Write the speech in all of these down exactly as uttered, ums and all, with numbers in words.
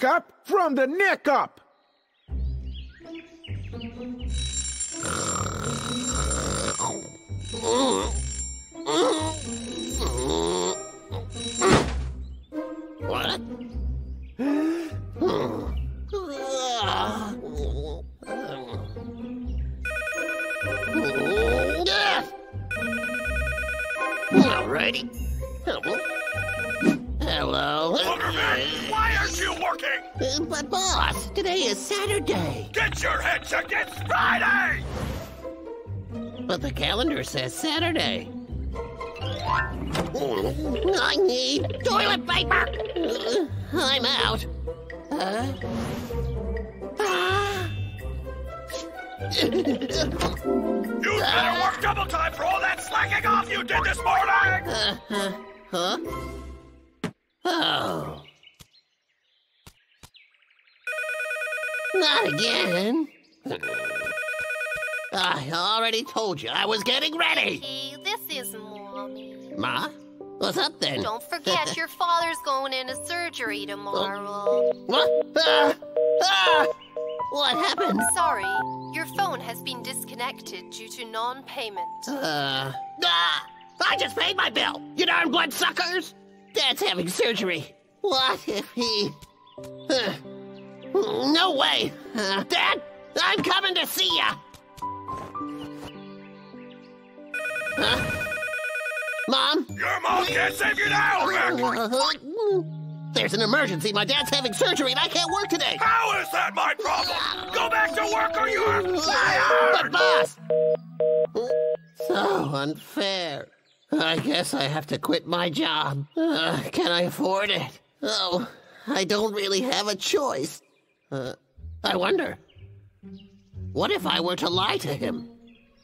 neck up from the neck up. What? Alrighty. Hello. Hello. Loggerman, why aren't you working? But boss, today is Saturday. Get your head checked. It's Friday. But the calendar says Saturday. I need toilet paper. Uh, I'm out. Uh, ah. You'd better work double time for all that slacking off you did this morning! Uh, uh, huh? Oh. Not again. I already told you I was getting ready. Hey, this is Mommy. Ma? What's up then? Don't forget, your father's going into surgery tomorrow. What? Ah! Ah! What happened? Sorry. Your phone has been disconnected due to non-payment. Uh, ah! I just paid my bill! You darn bloodsuckers! Dad's having surgery. What if he... Uh, no way! Uh, Dad, I'm coming to see ya! Huh? Mom? Your mom can't save you now, Vic! There's an emergency. My dad's having surgery and I can't work today. How is that my problem? Go back to work or you are fired! But boss! So unfair. I guess I have to quit my job. Uh, can I afford it? Oh, I don't really have a choice. Uh, I wonder. What if I were to lie to him?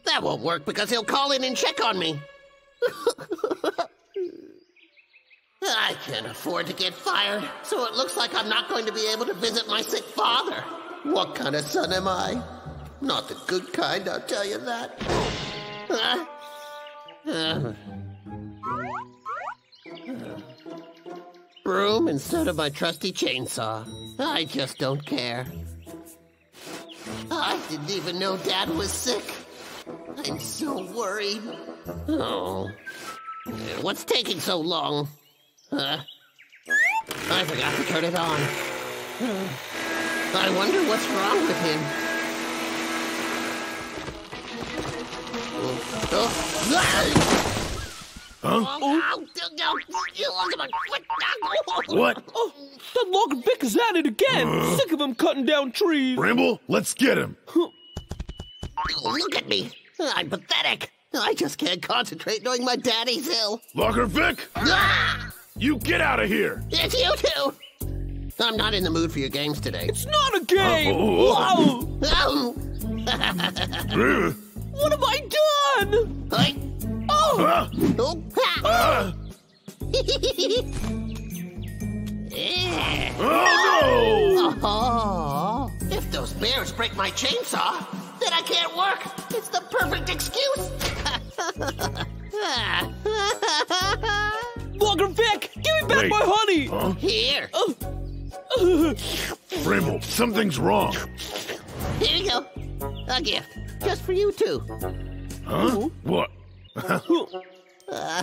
That won't work because he'll call in and check on me. I can't afford to get fired, so it looks like I'm not going to be able to visit my sick father. What kind of son am I? Not the good kind, I'll tell you that. Uh, uh, uh, broom instead of my trusty chainsaw. I just don't care. I didn't even know Dad was sick. I'm so worried. Oh, what's taking so long? Uh, I forgot to turn it on. Uh, I wonder what's wrong with him. Oh, oh. Huh? Oh, oh. What? Oh, that Logger Vic is at it again. Uh, Sick of him cutting down trees. Bramble, let's get him. Huh. Look at me. I'm pathetic. I just can't concentrate knowing my daddy's ill. Logger Vic? Ah! You get out of here! It's you two! I'm not in the mood for your games today. It's not a game! Uh, oh. Whoa! What have I done? I... Oh! Uh. Oh. Uh. Yeah. Oh, no! Oh. If those bears break my chainsaw, then I can't work! It's the perfect excuse! Logger Vic, give me back Wait. my honey! Huh? Here. Uh, uh. Bramble, something's wrong. Here you go. A gift. Just for you two. Huh? Ooh. What? uh,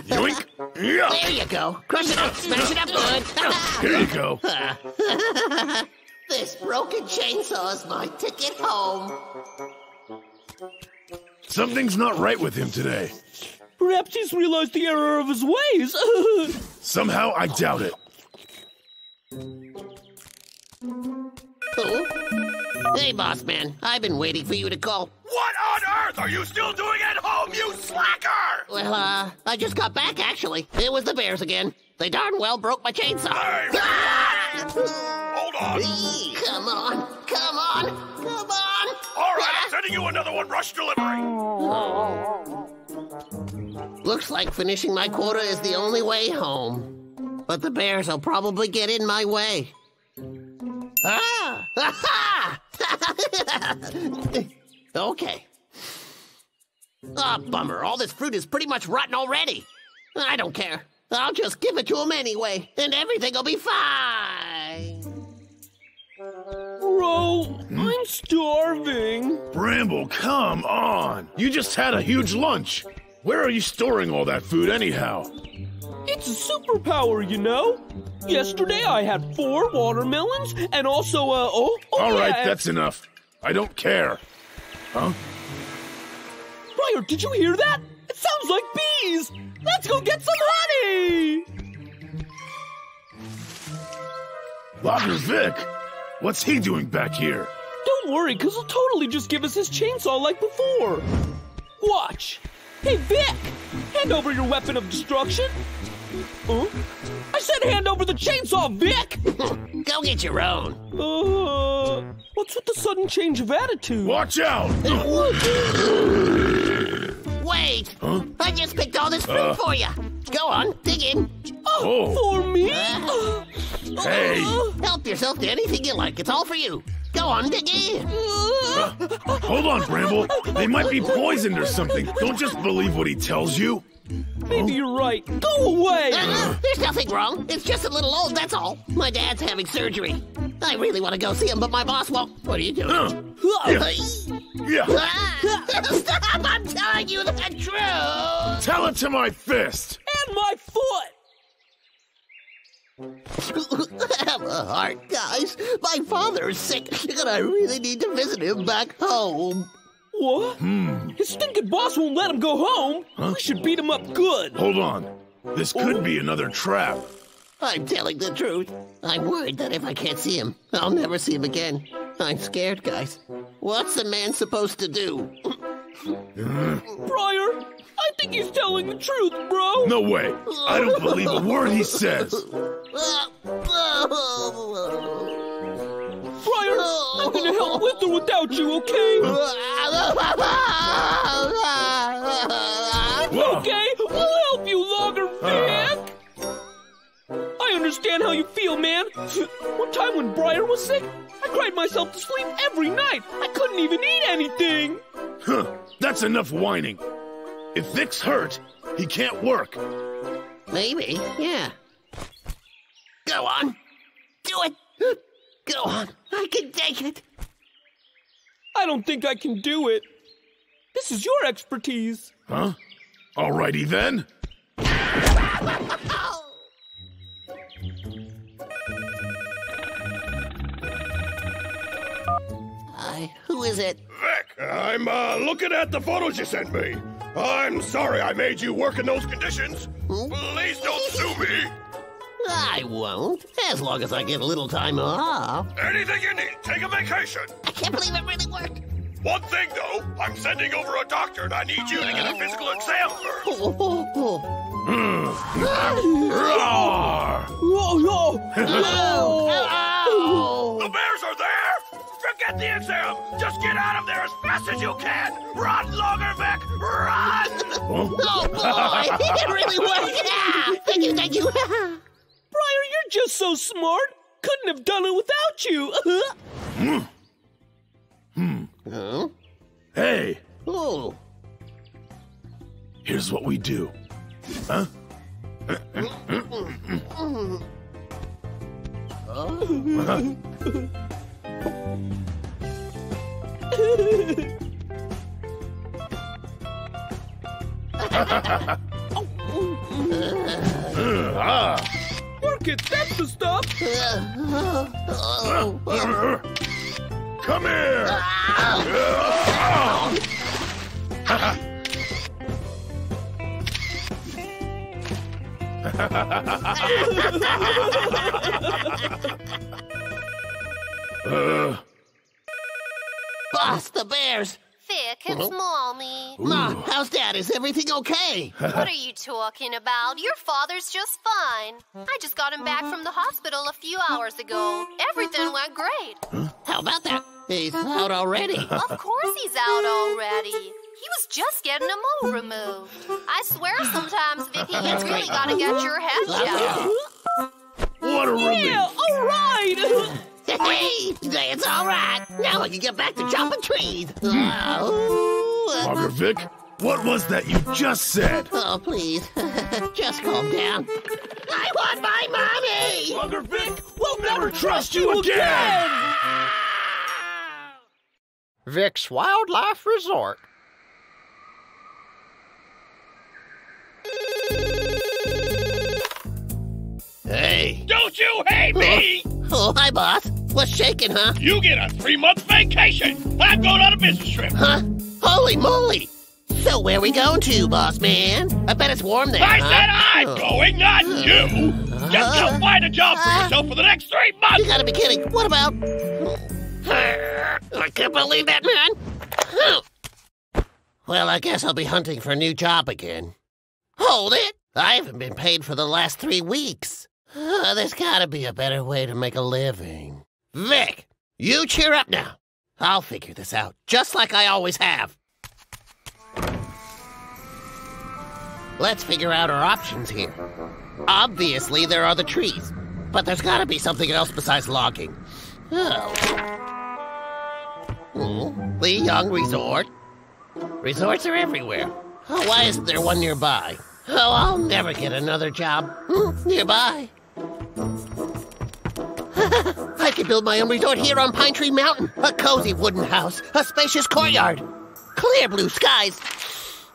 Yoink. Yeah. There you go. Crush it up. Smash it up good. Here you go. Uh, this broken chainsaw is my ticket home. Something's not right with him today. Perhaps he's realized the error of his ways. Somehow, I doubt it. Oh. Hey, boss man. I've been waiting for you to call. What on earth are you still doing at home, you slacker? Well, uh, I just got back, actually. It was the bears again. They darn well broke my chainsaw. Hey, ah! Hold on. Hey, come on. Come on. Come on. All right, ah! I'm sending you another one rush delivery. Oh. Looks like finishing my quota is the only way home. But the bears will probably get in my way. Ah! Ha ha! Okay. Ah, oh, bummer. All this fruit is pretty much rotten already. I don't care. I'll just give it to them anyway, and everything will be fine. Bro, I'm starving. Bramble, come on. You just had a huge lunch. Where are you storing all that food anyhow? It's a superpower, you know. Yesterday I had four watermelons and also a... Oh, oh all yeah, right, and... that's enough. I don't care. Huh? Briar, did you hear that? It sounds like bees. Let's go get some honey. Logger Vic, what's he doing back here? Don't worry, because he'll totally just give us his chainsaw like before. Watch. Hey, Vic, hand over your weapon of destruction. Huh? I said hand over the chainsaw, Vic! Go get your own. Uh, what's with the sudden change of attitude? Watch out! Wait, huh? I just picked all this fruit uh, for you. Go on, dig in. Oh, oh. For me? Uh, hey! Help yourself to anything you like, it's all for you. Go on, dig in. Uh, hold on, Bramble. They might be poisoned or something. Don't just believe what he tells you. Maybe you're right. Go away! Uh, there's nothing wrong. It's just a little old, that's all. My dad's having surgery. I really want to go see him, but my boss won't. What are you doing? Uh, yeah. Yeah. Ah, stop! I'm telling you the truth! Tell it to my fist! And my foot! I'm a heart, guys. My father is sick, and I really need to visit him back home. What? Hmm. His stinking boss won't let him go home. Huh? We should beat him up good. Hold on. This could oh. be another trap. I'm telling the truth. I'm worried that if I can't see him, I'll never see him again. I'm scared, guys. What's the man supposed to do? Briar, I think he's telling the truth, bro. No way. I don't believe a word he says. Briar, I'm gonna help with or without you, okay? Okay, we'll help you, Logger Vic. I understand how you feel, man. One time when Briar was sick, I cried myself to sleep every night. I couldn't even eat anything. Huh, that's enough whining. If Vic's hurt, he can't work. Maybe, yeah. Go on. Do it. Go on. I can take it. I don't think I can do it. This is your expertise. Huh? Alrighty then. Hi, who is it? Vic, I'm uh, looking at the photos you sent me. I'm sorry I made you work in those conditions. Hmm? Please don't sue me. I won't, as long as I get a little time off. Anything you need, take a vacation. I can't believe it really worked. One thing, though, I'm sending over a doctor, and I need you to get a physical exam first. The bears are there! Forget the exam! Just get out of there as fast as you can! Run, Logger Vic! Run! Oh, boy! It really worked! Ah, thank you, thank you! Briar, you're just so smart. Couldn't have done it without you. hmm. Hmm. Huh? Hey. Oh. Here's what we do. Huh? Ah. Work it, that's the stuff! Come here! uh. Boss, the bears! Vic, it's Mommy. Ma, how's Dad? Is everything okay? What are you talking about? Your father's just fine. I just got him back from the hospital a few hours ago. Everything went great. Huh? How about that? He's out already. Of course he's out already. He was just getting a mole removed. I swear sometimes, Vicky, you really gotta get your head checked. What a relief. Yeah, all right. Hey, it's all right. Now I can get back to chopping trees. Logger Vic, what was that you just said? Oh, please, just calm down. I want my money. Logger Vic, we'll never, never trust, trust you again. again. Vic's Wildlife Resort. Hey! Don't you hate me? Oh, oh, hi, boss. What's shaking, huh? You get a three-month vacation. I'm going on a business trip. Huh? Holy moly! So where we going to, boss man? I bet it's warm there, I huh? said I'm oh. going, not uh, you! Uh, Just go find a job for uh, yourself for the next three months! You gotta be kidding. What about... I can't believe that, man! Well, I guess I'll be hunting for a new job again. Hold it! I haven't been paid for the last three weeks. Oh, there's gotta be a better way to make a living. Vic, you cheer up now. I'll figure this out, just like I always have. Let's figure out our options here. Obviously, there are the trees, but there's gotta be something else besides logging. Oh. Mm, the Young Resort. Resorts are everywhere. Oh, why isn't there one nearby? Oh, I'll never get another job mm, nearby. I could build my own resort here on Pine Tree Mountain. A cozy wooden house, a spacious courtyard, clear blue skies,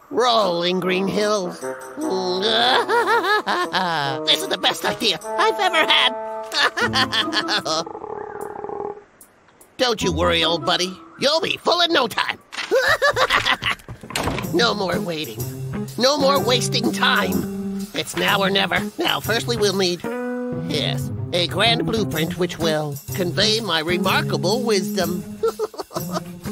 rolling green hills. This is the best idea I've ever had. Don't you worry, old buddy. You'll be full in no time. No more waiting. No more wasting time. It's now or never. Now, firstly, we'll need, yes, a grand blueprint which will convey my remarkable wisdom.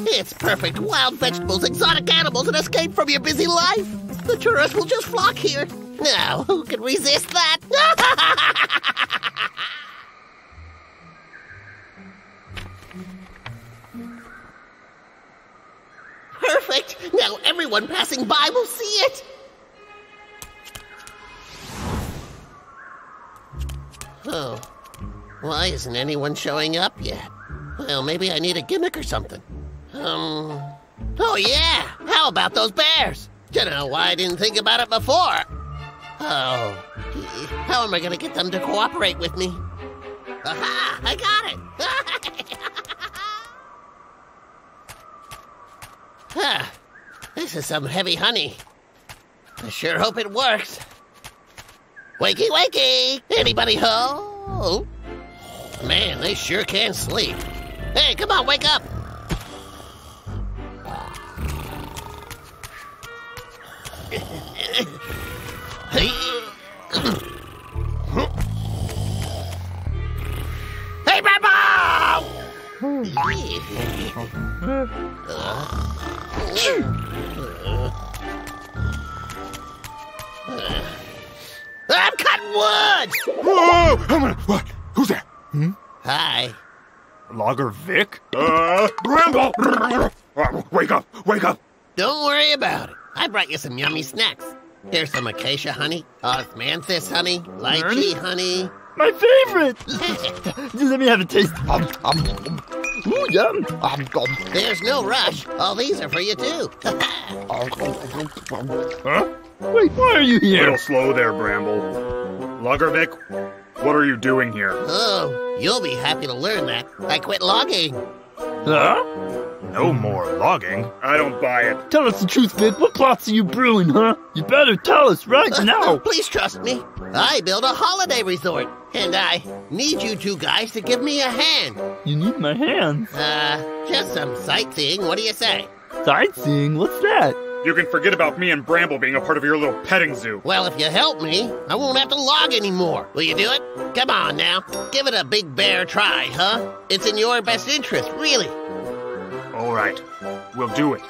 It's perfect. Wild vegetables, exotic animals, an escape from your busy life. The tourists will just flock here. Now, who can resist that? Perfect. Now everyone passing by will see it. Oh, why isn't anyone showing up yet? Well, maybe I need a gimmick or something. Um, oh yeah, how about those bears? Don't know why I didn't think about it before. Oh, how am I gonna get them to cooperate with me? Aha, I got it. Huh, this is some heavy honey. I sure hope it works. Wakey, wakey! Anybody home? Man, they sure can sleep. Hey, come on, wake up! Hey, Bebo! I'm cutting wood! Whoa! Gonna, what? Who's that? Hmm? Hi. Logger Vic? Uh, Rambo! Wake up! Wake up! Don't worry about it. I brought you some yummy snacks. Here's some acacia honey, osmanthus honey, lychee honey. My favorite! Just let me have a taste. Um, um, ooh, yum. Um, um. There's no rush. All these are for you, too. Huh? Wait, why are you here? A little slow there, Bramble. Logger Vic, what are you doing here? Oh, you'll be happy to learn that. I quit logging. Huh? No more logging? I don't buy it. Tell us the truth, Vic. What plots are you brewing, huh? You better tell us right uh, now. Please trust me. I build a holiday resort, and I need you two guys to give me a hand. You need my hand? Uh, just some sightseeing. What do you say? Sightseeing? What's that? You can forget about me and Bramble being a part of your little petting zoo. Well, if you help me, I won't have to log anymore. Will you do it? Come on, now. Give it a big bear try, huh? It's in your best interest, really. All right. We'll do it.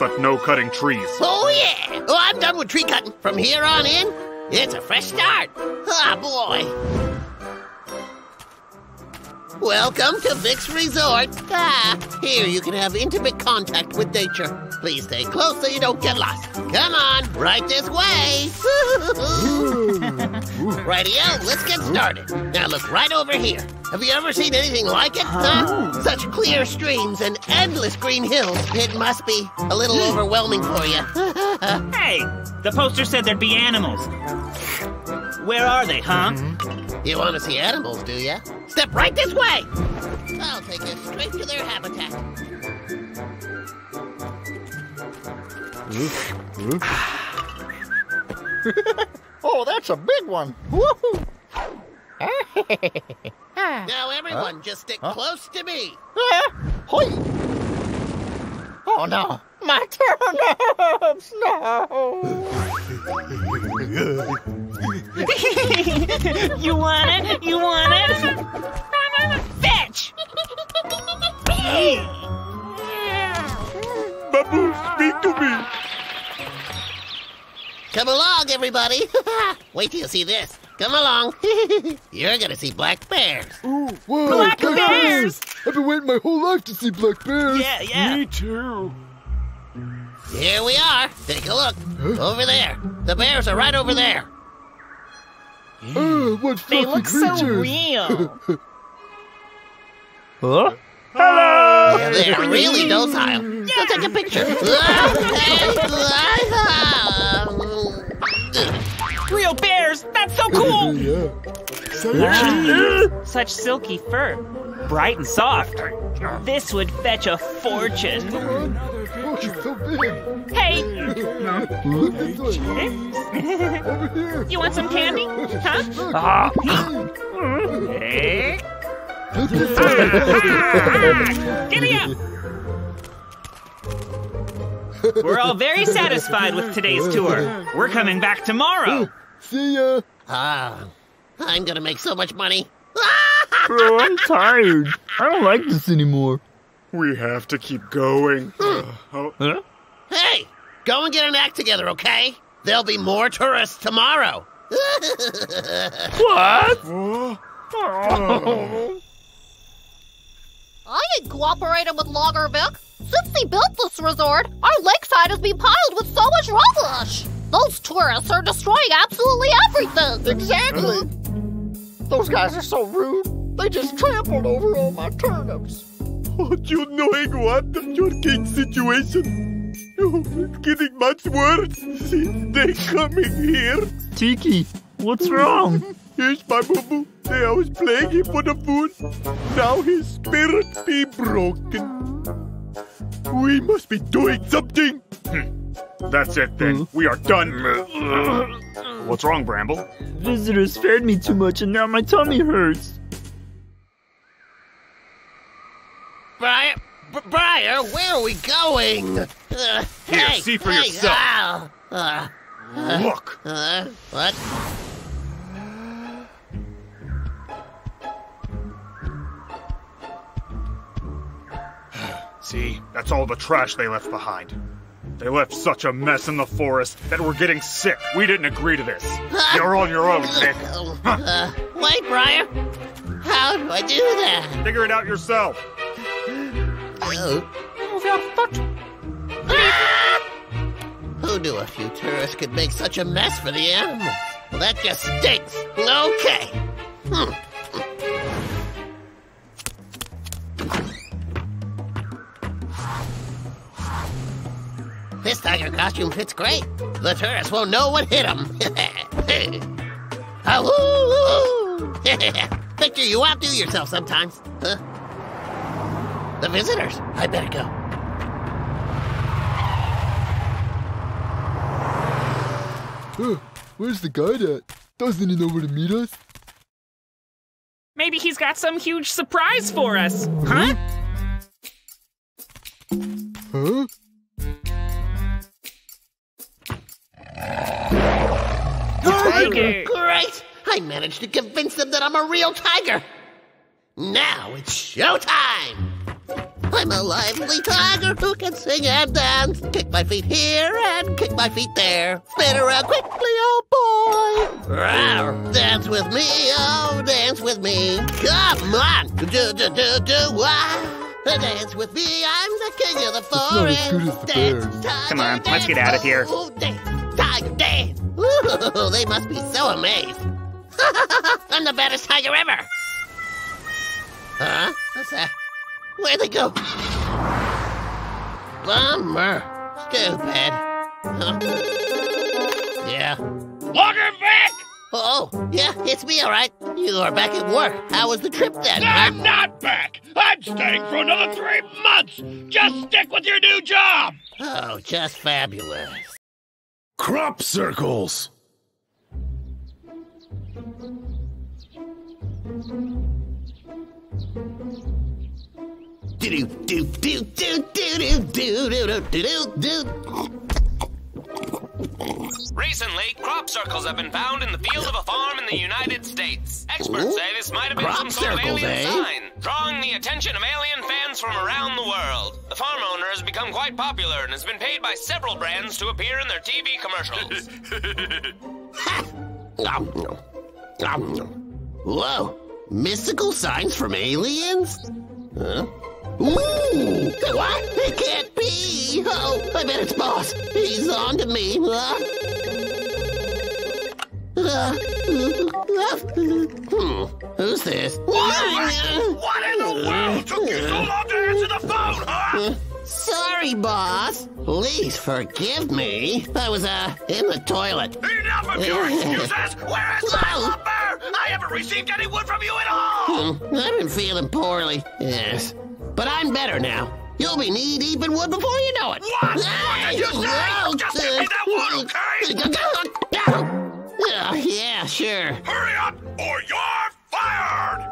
But no cutting trees. Oh, yeah! Oh, I'm done with tree cutting. From here on in, it's a fresh start. Ah, boy. Welcome to Vic's Resort. Ah, here you can have intimate contact with nature. Please stay close so you don't get lost. Come on, right this way. Rightio, let's get started. Now look right over here. Have you ever seen anything like it? Huh? Such clear streams and endless green hills. It must be a little overwhelming for you. Hey, the poster said there'd be animals. Where are they, huh? You want to see animals, do ya? Step right this way. I'll take you straight to their habitat. Oh, that's a big one. Woohoo! Now everyone, huh? just stick huh? close to me. Oh no, my turnips! No. You want it? You want it? Fetch! Babu, speak to me. Come along, everybody. Wait till you see this. Come along. You're going to see black bears. Ooh, whoa, black, black bears. bears! I've been waiting my whole life to see black bears. Yeah, yeah. Me too. Here we are. Take a look. Huh? Over there. The bears are right over there. Oh, what they look creatures. So real. Huh? Hello! Yeah, they're really docile. Yeah. Let's take a picture. Real bears! That's so cool! Yeah. So wow. Such silky fur. Bright and soft. This would fetch a fortune. Oh, it's so big. Hey! Look this way. Over here. You want some candy? Huh? Hey! ah, ah, give me up! We're all very satisfied with today's tour. We're coming back tomorrow. See ya. Ah, I'm gonna make so much money. Bro, I'm tired. I don't like this anymore. We have to keep going. Huh? Hey, go and get an act together, okay? There'll be more tourists tomorrow. What? What? Oh. I ain't cooperating with Logger Vic. Since he built this resort, our lakeside has been piled with so much rubbish. Those tourists are destroying absolutely everything. Exactly. Those guys are so rude. They just trampled over all my turnips. Oh, you knowing what of your cake situation? Oh, it's getting much worse since they coming here. Tiki, what's wrong? Here's my boo-boo. I was playing him for the food. Now his spirit be broken. We must be doing something. Hm. That's it then. Mm. We are done. What's wrong, Bramble? Visitors fed me too much and now my tummy hurts. Briar, Briar, where are we going? Uh, Here, hey, see for hey, yourself. Uh, uh, Look. Uh, what? See, that's all the trash they left behind. They left such a mess in the forest that we're getting sick. We didn't agree to this. Uh, You're on your own, Vic. Uh, huh. uh, wait, Briar. How do I do that? Figure it out yourself. Oh. Oh, fuck. Ah! Who knew a few tourists could make such a mess for the animals? Well, that just stinks. Okay. Hmm. This tiger costume fits great. The tourists won't know what hit them. Victor, you outdo yourself sometimes. Huh? The visitors. I better go. Oh, where's the guide at? Doesn't he know where to meet us? Maybe he's got some huge surprise for us. Huh? Huh? Tiger. Great! I managed to convince them that I'm a real tiger. Now it's showtime! I'm a lively tiger who can sing and dance. Kick my feet here and kick my feet there. Spin around quickly, oh boy! Rawr. Dance with me, oh dance with me. Come on! Do do do do wah! Dance with me, I'm the king of the forest. Dance, tiger, come on, dance, let's get out of here. Oh, dance, tiger, dance. Ooh, they must be so amazed. I'm the baddest tiger ever. Huh? What's that? Where'd they go? Bummer. Stupid. Huh? Yeah. Logger Vic! Oh, yeah, it's me, all right. You are back at work. How was the trip then? I'm huh? not back. I'm staying for another three months. Just stick with your new job. Oh, just fabulous. Crop circles. Do do do do do do do do do do. Recently, crop circles have been found in the field of a farm in the United States. Experts Ooh? say this might have been crop some sort circles, of alien eh? sign, drawing the attention of alien fans from around the world. The farm owner has become quite popular and has been paid by several brands to appear in their T V commercials. Whoa, mystical signs from aliens? Huh? Ooh! What? It can't be! Oh, I bet it's Boss. He's on to me. Uh, uh, uh, hmm. Who's this? What? What in the world took you so long to answer the phone, huh? Uh, sorry, Boss. Please forgive me. I was, uh, in the toilet. Enough of your excuses! Where is my lumber? I haven't received any wood from you at all! Hmm. I've been feeling poorly. Yes. But I'm better now. You'll be knee-deep in wood before you know it. What? What did you say? Just give me that wood, okay? Uh, yeah, sure. Hurry up, or you're fired!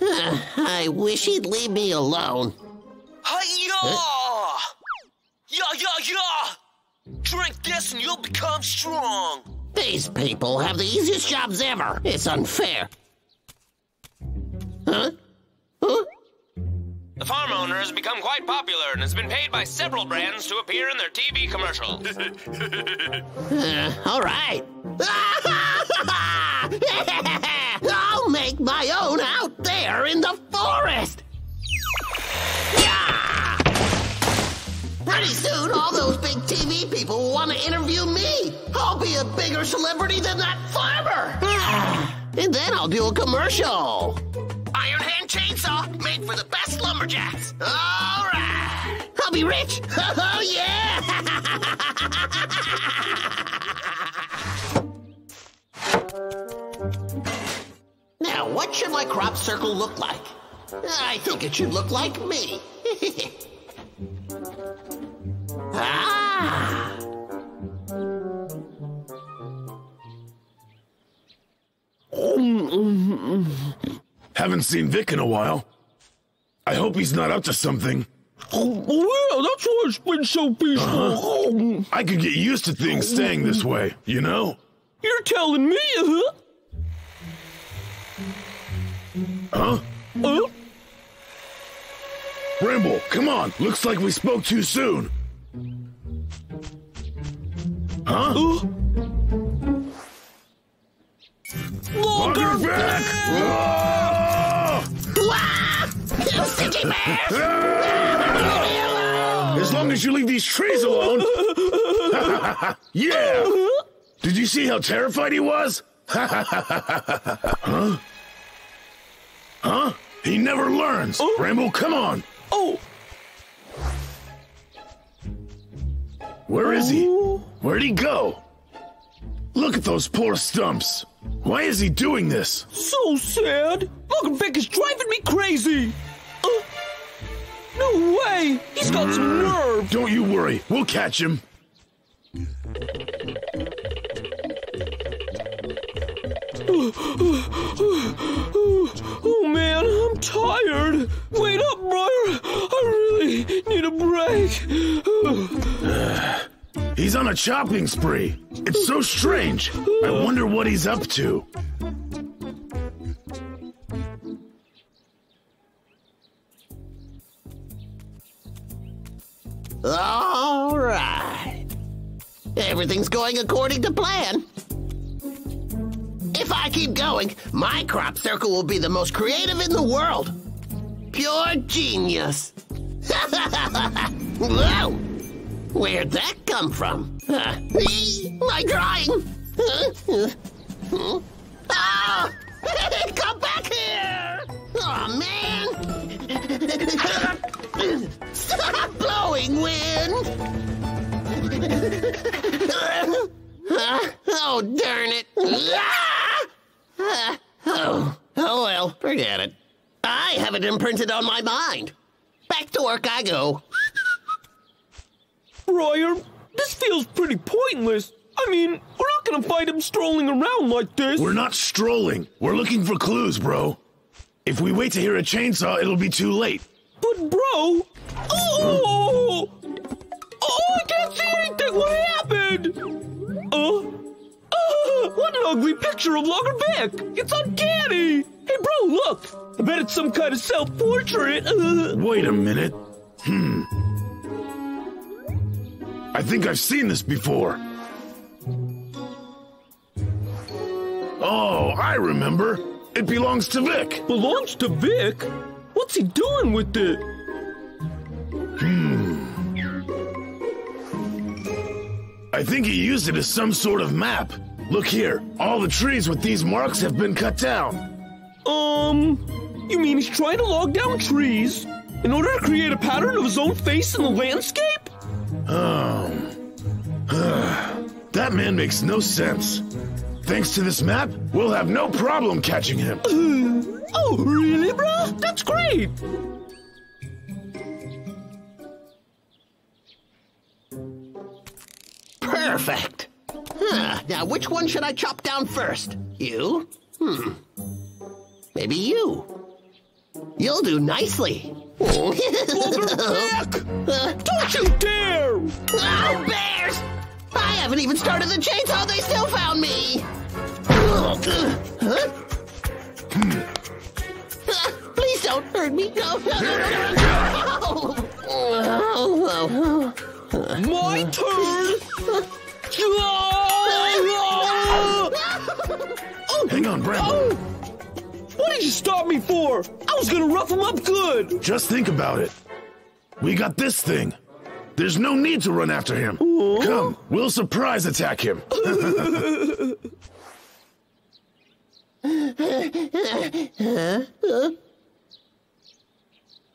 Uh, I wish he'd leave me alone. Hi-ya! Huh? Ya, ya, ya! Drink this and you'll become strong. These people have the easiest jobs ever. It's unfair. Huh? Huh? The farm owner has become quite popular and has been paid by several brands to appear in their T V commercials. uh, all right. I'll make my own out there in the forest. Yeah! Pretty soon, all those big T V people will want to interview me. I'll be a bigger celebrity than that farmer. And then I'll do a commercial. Iron Hand chainsaw made for the best lumberjacks. All right. I'll be rich. Oh, yeah. Now, what should my crop circle look like? I think it should look like me. Ah. Haven't seen Vic in a while. I hope he's not up to something. Oh, yeah, that's why it's been so peaceful. Uh-huh. I could get used to things staying this way, you know? You're telling me, huh? Huh? Huh? Bramble, come on. Looks like we spoke too soon. Huh? Uh-huh. Logger Vic! You sticky bears! As long as you leave these trees alone. Yeah! Did you see how terrified he was? Huh? Huh? He never learns. Oh. Bramble, come on. Oh. Where is he? Where'd he go? Look at those poor stumps. Why is he doing this? So sad. Logger Vic is driving me crazy. Uh, no way. He's got mm. some nerve. Don't you worry. We'll catch him. Oh, man. I'm tired. Wait up, Briar. I really need a break. He's on a chopping spree. It's so strange. I wonder what he's up to. All right. Everything's going according to plan. If I keep going, my crop circle will be the most creative in the world. Pure genius. Whoa! Where'd that come from? Uh, ee, my drawing! Huh? Huh? Oh! Come back here! Aw, man! Stop blowing, wind! Huh? Oh, darn it! Ah! Uh, oh, oh well, forget it. I have it imprinted on my mind. Back to work I go. Briar, this feels pretty pointless. I mean, we're not gonna fight him strolling around like this. We're not strolling. We're looking for clues, bro. If we wait to hear a chainsaw, it'll be too late. But, bro... Oh! Oh, I can't see anything! What happened? Oh? Oh, what an ugly picture of Logger Vic! It's uncanny! Hey, bro, look! I bet it's some kind of self-portrait. Wait a minute. Hmm. I think I've seen this before. Oh, I remember. It belongs to Vic. Belongs to Vic? What's he doing with it? Hmm. I think he used it as some sort of map. Look here. All the trees with these marks have been cut down. Um, you mean he's trying to log down trees in order to create a pattern of his own face in the landscape? Um, that man makes no sense. Thanks to this map, we'll have no problem catching him. Uh, oh, really, bruh? That's great! Perfect! Huh, now which one should I chop down first? You? Hmm. Maybe you. You'll do nicely. Logger Vic! Don't you dare! Oh, bears! I haven't even started the chainsaw, they still found me! Please don't hurt me. No, no, no, no, no. Oh, oh, oh, oh. My turn! Oh. Hang on, Bramble. Oh. What did you stop me for? I was gonna rough him up good! Just think about it. We got this thing. There's no need to run after him. Aww. Come, we'll surprise attack him.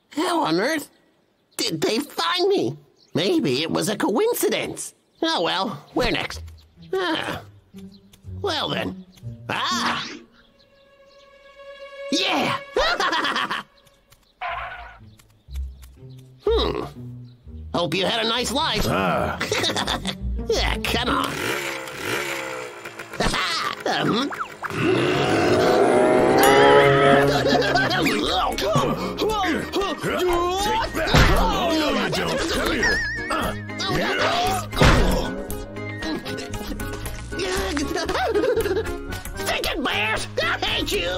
How on earth did they find me? Maybe it was a coincidence. Oh well, where next? Ah. Well then. Ah! Yeah! Hmm. Hope you had a nice life. Ah. Yeah, come on. um. Take that. Oh, no, you don't. Come here. Uh. Yeah. Stick it, bears! I hate you!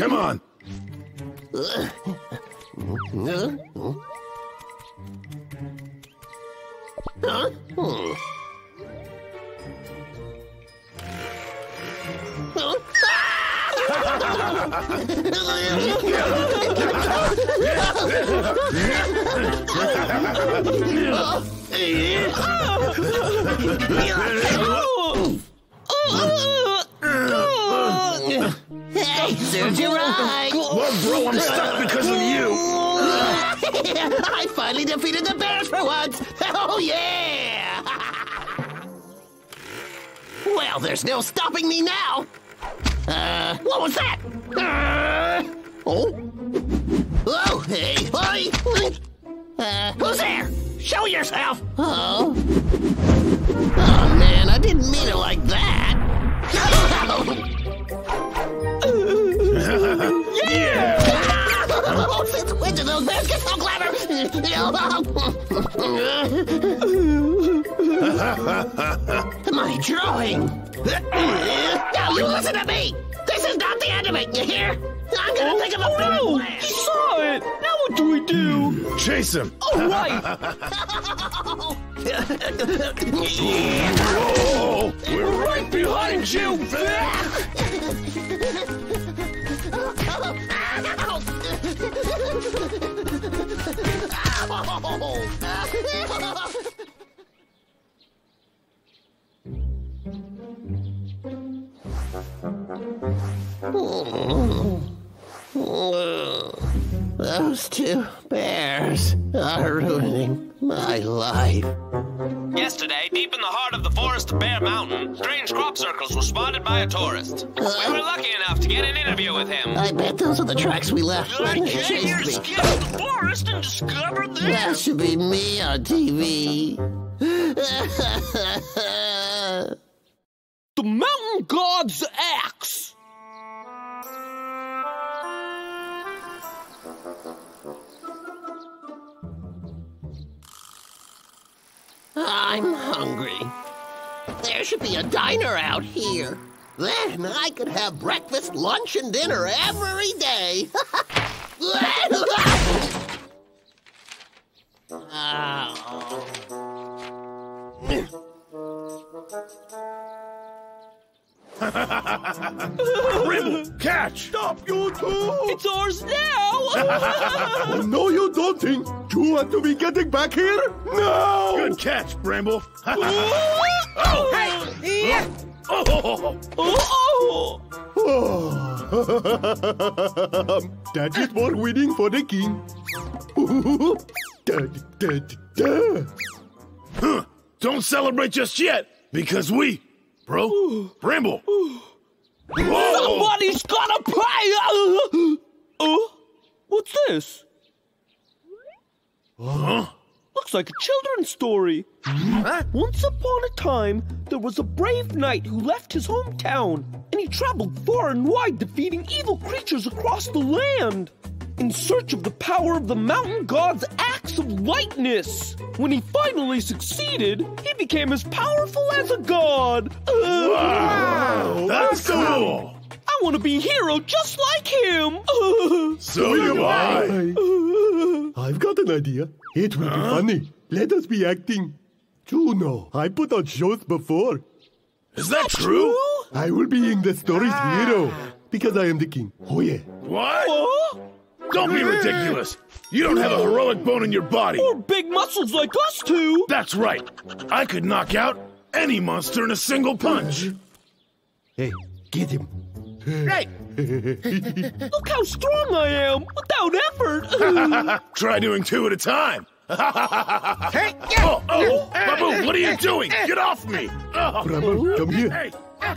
Come on. Huh? Huh? Hmm. Huh? Hey, serves you right! Well, bro, I'm stuck because of you! I finally defeated the bears for once! Oh, yeah! Well, there's no stopping me now! Uh, what was that? Uh, oh? Oh, hey, boy! Uh, who's there? Show yourself! Oh? Oh, man, I didn't mean it like that! Yeah! Yeah. Oh, since when did those bears get so clever? My drawing! Now you listen to me! This is not the end of it, you hear? I'm gonna think of a better plan! Oh no! He saw it! Now what do we do? Chase him! Oh, right! Whoa! We're right behind you, Vic! Those two bears are ruining my life. Yesterday, deep in the heart of the forest past Bear Mountain, strange crop circles were spotted by a tourist. Uh, we were lucky enough to get an interview with him. I bet those are the tracks we left. I can't hear skipped the forest and discovered this. That should be me on T V. The Mountain God's Axe. I'm hungry. There should be a diner out here. Then I could have breakfast, lunch, and dinner every day. Grim, catch! Stop, you two! It's ours now! Oh, no, you don't think you want to be getting back here? No! Good catch, Bramble. Oh, hey! Yeah. Oh, oh, oh, oh. Oh. That is for winning for the king. Da, da, da. Huh. Don't celebrate just yet, because we, bro, Bramble. Whoa. Somebody's gonna pay! Oh. What's this? Huh? Looks like a children's story. Huh? Once upon a time, there was a brave knight who left his hometown, and he traveled far and wide defeating evil creatures across the land in search of the power of the Mountain God's Axe of Lightness. When he finally succeeded, he became as powerful as a god. Uh, wow. wow! That's cool! I want to be a hero just like him! So do I! I've got an idea. It will huh? be funny. Let us be acting. Juno, I put on shows before. Is that true? I will be in the story's ah. hero. Because I am the king. Oh yeah. What? Huh? Don't be ridiculous. You don't have a heroic bone in your body. Or big muscles like us two. That's right. I could knock out any monster in a single punch. Hey, get him. Right. Look how strong I am without effort. Try doing two at a time. Hey, yeah. Oh, oh, Babu, what are you doing? Get off me. Oh. Babu, come here. Hey,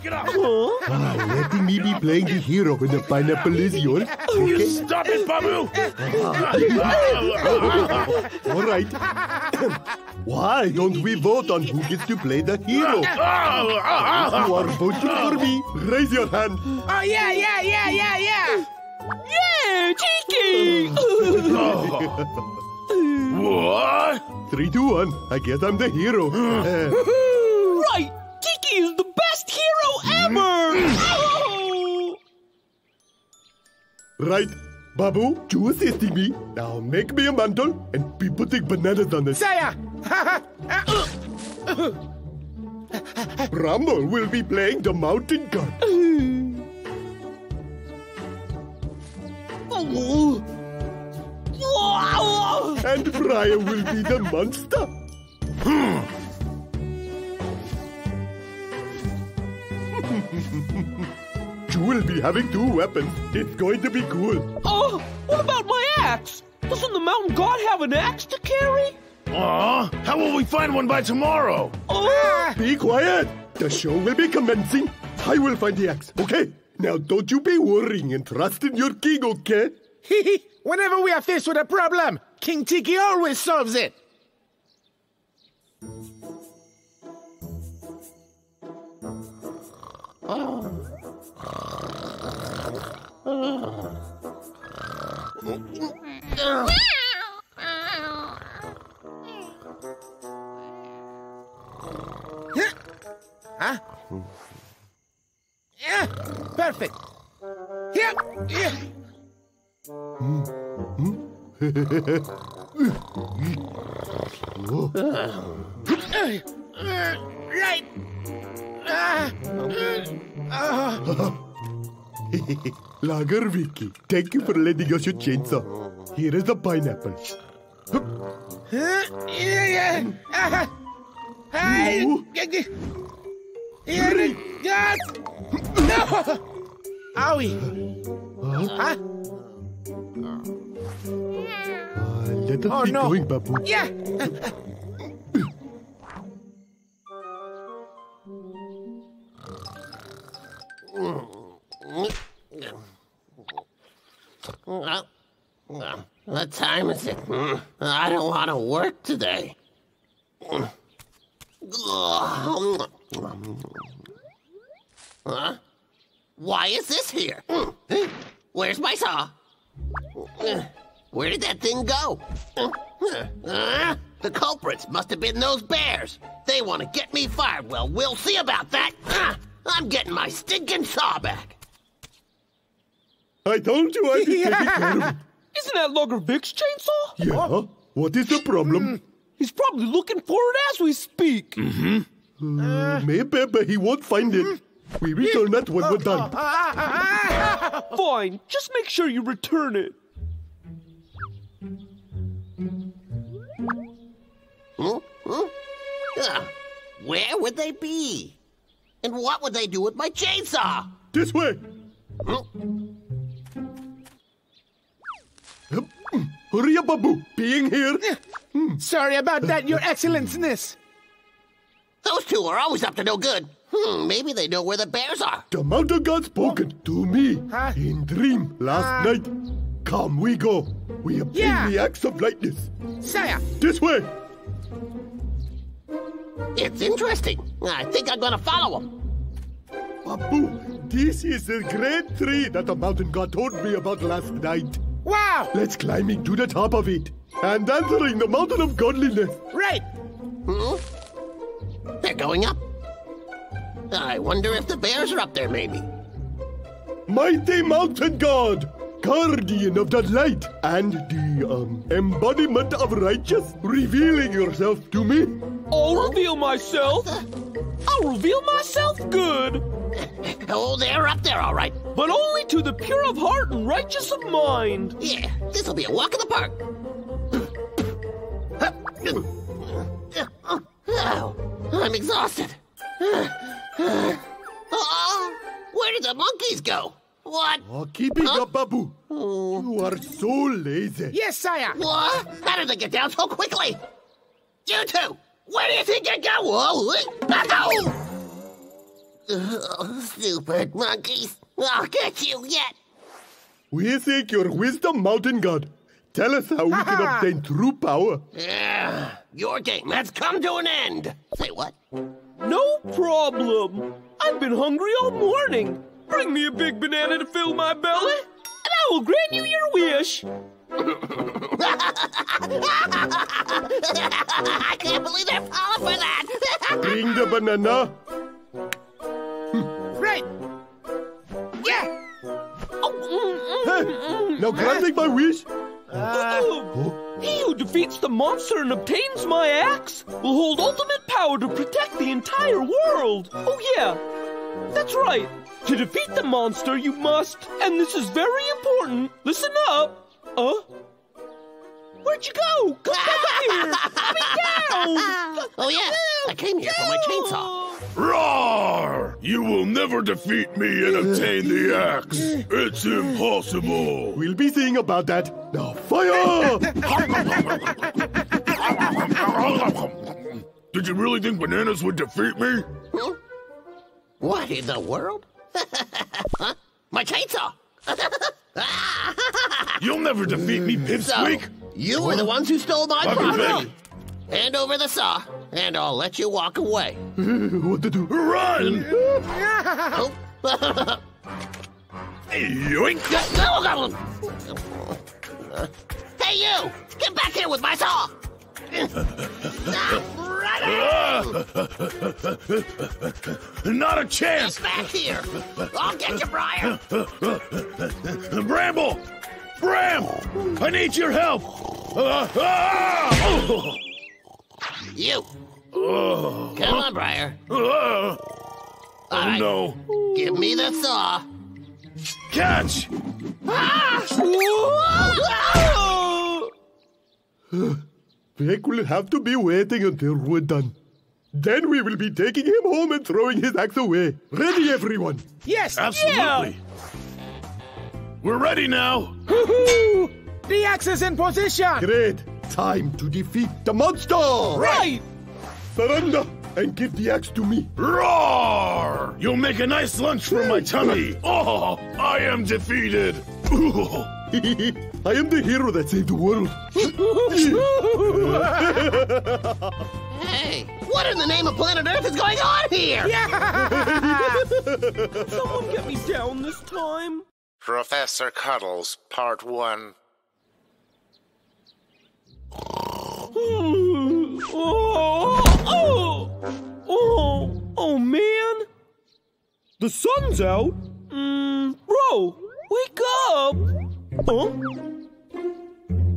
get off. Oh. Ah, letting me be playing the hero when the pineapple is yours. Okay. You stop it, Babu. All right. Why don't we vote on who gets to play the hero? You are voting for me. Raise your hand. Oh, yeah, yeah, yeah, yeah, yeah. Yeah, cheeky. Oh. What? Three, two, one. I guess I'm the hero. uh. Right. Kiki is the best hero ever. Oh. Right. Babu, you assisting me. Now make me a mantle and be putting bananas on it. Saya! Bramble will be playing the mountain god. And Briar will be the monster. You will be having two weapons. It's going to be cool. Oh, what about my axe? Doesn't the mountain god have an axe to carry? Aw, how will we find one by tomorrow? Oh. Be quiet. The show will be commencing. I will find the axe, okay? Now don't you be worrying and trust in your king, okay? Hee Whenever we are faced with a problem, King Tiki always solves it. Oh. Huh? Yeah, perfect. Yeah, yeah. Right. Ah. Oh. Logger Vic, thank you for lending us your chainsaw. Here is a pineapple. No! Owie! Huh? Uh, let us oh, be no. going, Babu. Yeah! What time is it? I don't want to work today. Huh? Why is this here? Where's my saw? Where did that thing go? Uh, the culprits must have been those bears. They want to get me fired. Well, we'll see about that. Uh, I'm getting my stinking saw back. I told you I'd be taking care of... Isn't that Logger Vic's chainsaw? Yeah. Huh? What is the problem? Mm, he's probably looking for it as we speak. Mm-hmm. Uh, maybe, but he won't find it. We return that when we're done. Fine. Just make sure you return it. Huh? Huh? Uh, where would they be? And what would they do with my chainsaw? This way. Huh? Hurry up, Babu. Being here. Mm. Sorry about that, Your Excellency. Those two are always up to no good. Hmm, maybe they know where the bears are. The Mountain God spoken to me huh? in dream last uh, night. Come, we go. We obtain yeah. the acts of lightness. Sire. This way. It's interesting. I think I'm going to follow him. Babu, this is the great tree that the Mountain God told me about last night. Wow! Let's climb into the top of it and entering the Mountain of Godliness. Right. Hmm? They're going up. I wonder if the bears are up there, maybe. Mighty Mountain God, guardian of the light and the um, embodiment of righteous, revealing yourself to me. I'll reveal myself. I'll reveal myself good. Oh, they're up there, all right. But only to the pure of heart and righteous of mind. Yeah, this'll be a walk in the park. Oh, I'm exhausted. Uh-oh. Where did the monkeys go? What? Oh, keep it huh? up, Babu. Oh. You are so lazy. Yes, sire. What? How did they get down so quickly? You two, where do you think you go? Whoa. Oh. Oh, stupid monkeys. I'll get you yet. We seek your wisdom, Mountain God. Tell us how we can obtain true power. Yeah, your game has come to an end. Say what? No problem. I've been hungry all morning. Bring me a big banana to fill my belly, and I will grant you your wish. I can't believe they're falling for that. Bring the banana. Right. Yeah. Oh, mm, mm, hey, now granting my wish. Uh, oh. He who defeats the monster and obtains my axe will hold ultimate power to protect the entire world. Oh, yeah. That's right. To defeat the monster, you must, and this is very important, listen up. Huh? Where'd you go? Come back here. Let me down. Oh, yeah. I came here for my chainsaw. Roar! You will never defeat me and obtain the axe. It's impossible. We'll be seeing about that. Now, fire! Did you really think bananas would defeat me? Hmm? What in the world? Huh? My chainsaw! You'll never defeat me, Pipsqueak! So, you were the ones who stole my property! Hand over the saw, and I'll let you walk away. What to do? Run! Oh. Yoink! Hey, you! Get back here with my saw! Not a chance! Get back here! I'll get you, Briar! Bramble! Bram! I need your help! You! Uh, Come on, Briar. Uh, All right. No. Give me the saw. Catch! Ah! Vic will have to be waiting until we're done. Then we will be taking him home and throwing his axe away. Ready, everyone? Yes! Absolutely! Yeah. We're ready now! Woohoo! The axe is in position! Great! Time to defeat the monster! Right! Surrender and give the axe to me. Roar! You'll make a nice lunch for my tummy. Oh, I am defeated. I am the hero that saved the world. Hey, what in the name of planet Earth is going on here? Yeah. Someone get me down this time. Professor Cuddles, part one. Oh, oh, oh, oh, man. The sun's out. Mm, bro, wake up. Huh?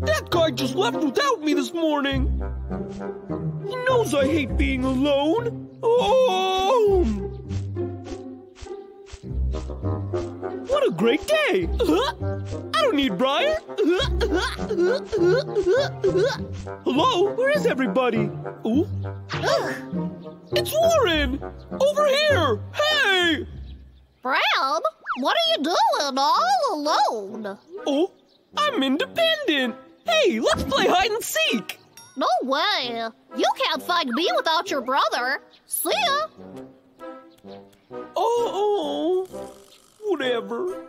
That guy just left without me this morning. He knows I hate being alone. Oh! What a great day! Uh-huh. I don't need Brian! Uh-huh. Uh-huh. Uh-huh. Hello? Where is everybody? Ooh. It's Warren! Over here! Hey! Brown? What are you doing all alone? Oh, I'm independent! Hey, let's play hide and seek! No way! You can't find me without your brother! See ya! Oh, oh. Whatever.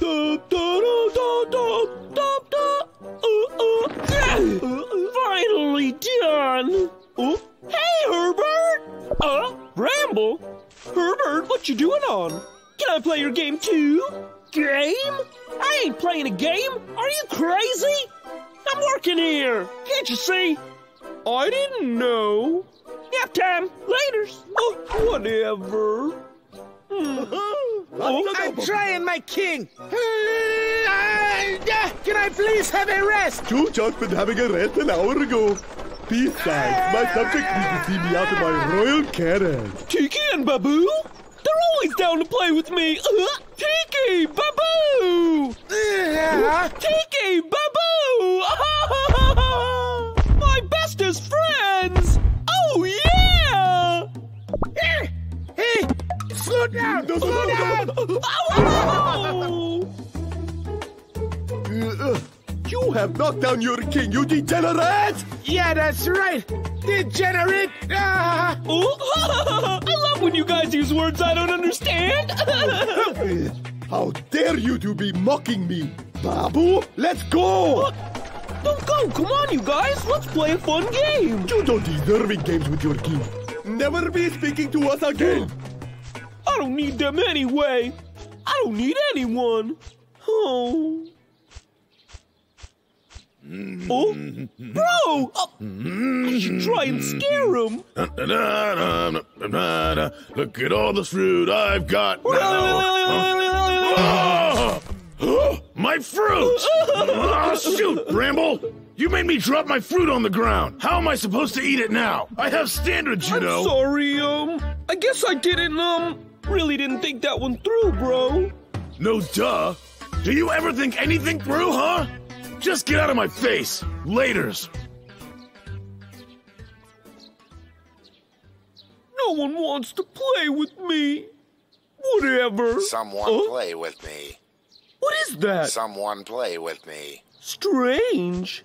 Da, da, da, da, da, da. Uh, uh. Finally done! Oh. Hey, Herbert! Uh, Bramble? Herbert, what you doing on? Can I play your game too? Game? I ain't playing a game! Are you crazy? I'm working here! Can't you see? I didn't know. Nap time! Laters! Oh, whatever. Oh, I'm trying, my king. Can I please have a rest? You just been having a rest an hour ago. Besides, my subject needs to see me out of my royal carriage. Tiki and Babu? They're always down to play with me. Uh, Tiki, Babu! Uh, Tiki, Babu! My bestest friends! Oh, yeah! Hey! Hey! Slow down! Slow down! Oh. You have knocked down your king, you degenerate! Yeah, that's right! Degenerate! Ah. Oh. I love when you guys use words I don't understand! How dare you to be mocking me! Babu, let's go! Uh, don't go! Come on, you guys! Let's play a fun game! You don't deserve games with your king! Never be speaking to us again! I don't need them anyway. I don't need anyone. Oh. Oh, bro! Uh, I should try and scare him. Look at all the fruit I've got now. Oh, my fruit! Oh, shoot, Bramble! You made me drop my fruit on the ground. How am I supposed to eat it now? I have standards, you I'm know. Sorry, um, I guess I didn't, um... really didn't think that one through, bro. No duh. Do you ever think anything through, huh? Just get out of my face. Laters. No one wants to play with me. Whatever. Someone huh? play with me. What is that? Someone play with me. Strange.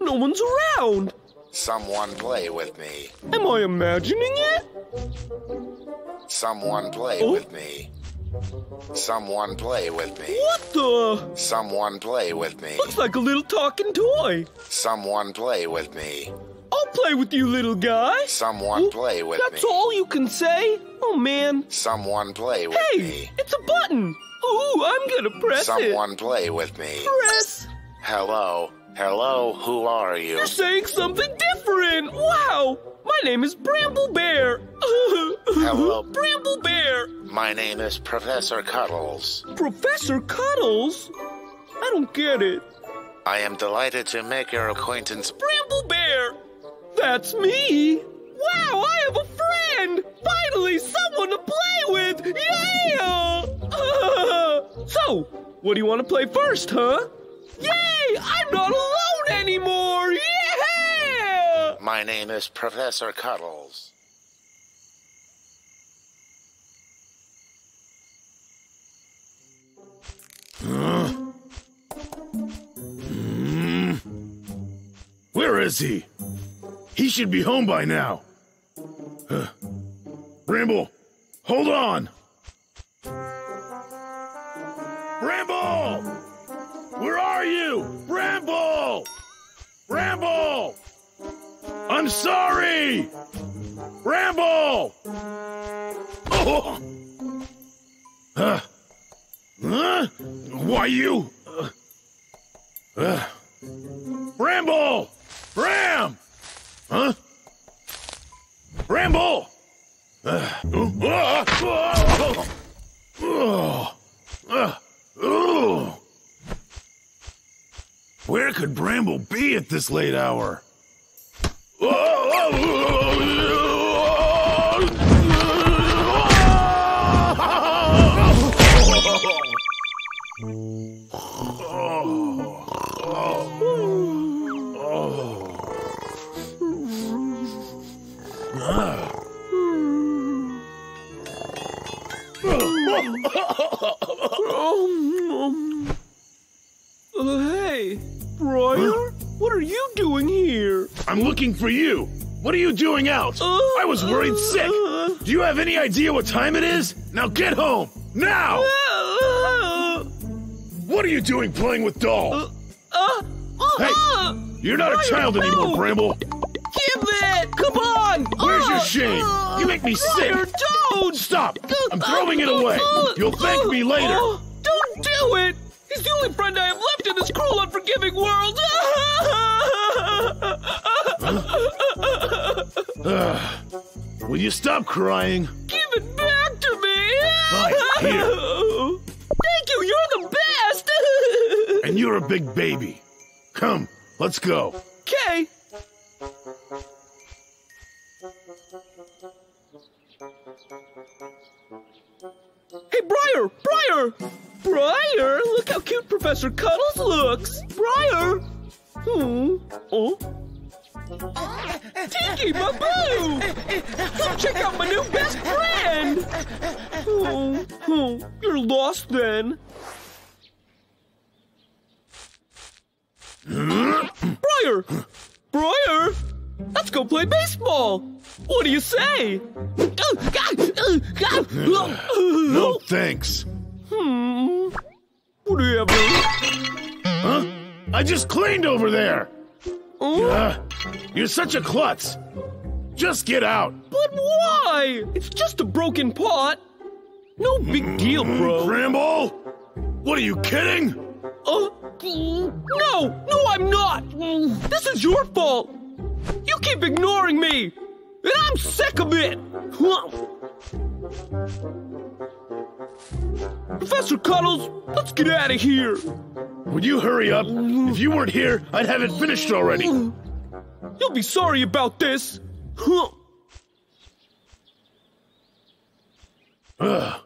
No one's around. Someone play with me. Am I imagining it? Someone play oh. with me. Someone play with me. What the? Someone play with me. Looks like a little talking toy. Someone play with me. I'll play with you, little guy. Someone oh, play with that's me. That's all you can say? Oh, man. Someone play with hey, me. Hey, it's a button. Ooh, I'm gonna press Someone it. Someone play with me. Press. Hello. Hello, who are you? You're saying something different. Wow. My name is Bramble Bear. Hello. Bramble Bear. My name is Professor Cuddles. Professor Cuddles? I don't get it. I am delighted to make your acquaintance. Bramble Bear. That's me. Wow, I have a friend. Finally, someone to play with. Yeah. So, what do you want to play first, huh? Yay! I'm not alone anymore! Yeah! My name is Professor Cuddles. Huh? Hmm. Where is he? He should be home by now. Huh. Bramble, Hold on! Bramble! Where are you? Bramble! Bramble! I'm sorry! Bramble! Oh! Huh? Huh? Why you? Uh. Uh. Bramble! Bram! Huh? Bramble! Uh. Uh. Uh. Uh. Uh. Uh. Where could Bramble be at this late hour? Uh. Um, uh, hey, Royer, huh? What are you doing here? I'm looking for you. What are you doing out? Uh, I was worried sick. Uh, Do you have any idea what time it is? Now get home, now! Uh, what are you doing playing with doll? Uh, uh, uh, hey, you're not Royer, a child anymore, no. Bramble. Give it, come on! Where's uh, your shame? Uh, you make me sick. Royer, don't! Stop, I'm throwing it away. You'll thank me later. Don't do it! He's the only friend I have left in this cruel, unforgiving world! Huh? uh, will you stop crying? Give it back to me! Fine, here. Thank you, you're the best! And you're a big baby. Come, let's go. Okay. Hey, Briar! Briar! Briar! Look how cute Professor Cuddles looks! Briar! Hmm. Oh? Tinky, my boo! Come check out my new best friend! Oh, oh, you're lost then. Briar! Briar! Let's go play baseball! What do you say? No thanks. Hmm. What do you have? Huh? I just cleaned over there! Oh? Uh, you're such a klutz! Just get out! But why? It's just a broken pot! No big deal, bro. Bramble? What are you kidding? Uh, no! No, I'm not! This is your fault! You keep ignoring me! And I'm sick of it! Huh. Professor Cuddles, let's get out of here! Would you hurry up? If you weren't here, I'd have it finished already! You'll be sorry about this! Huh. Ugh.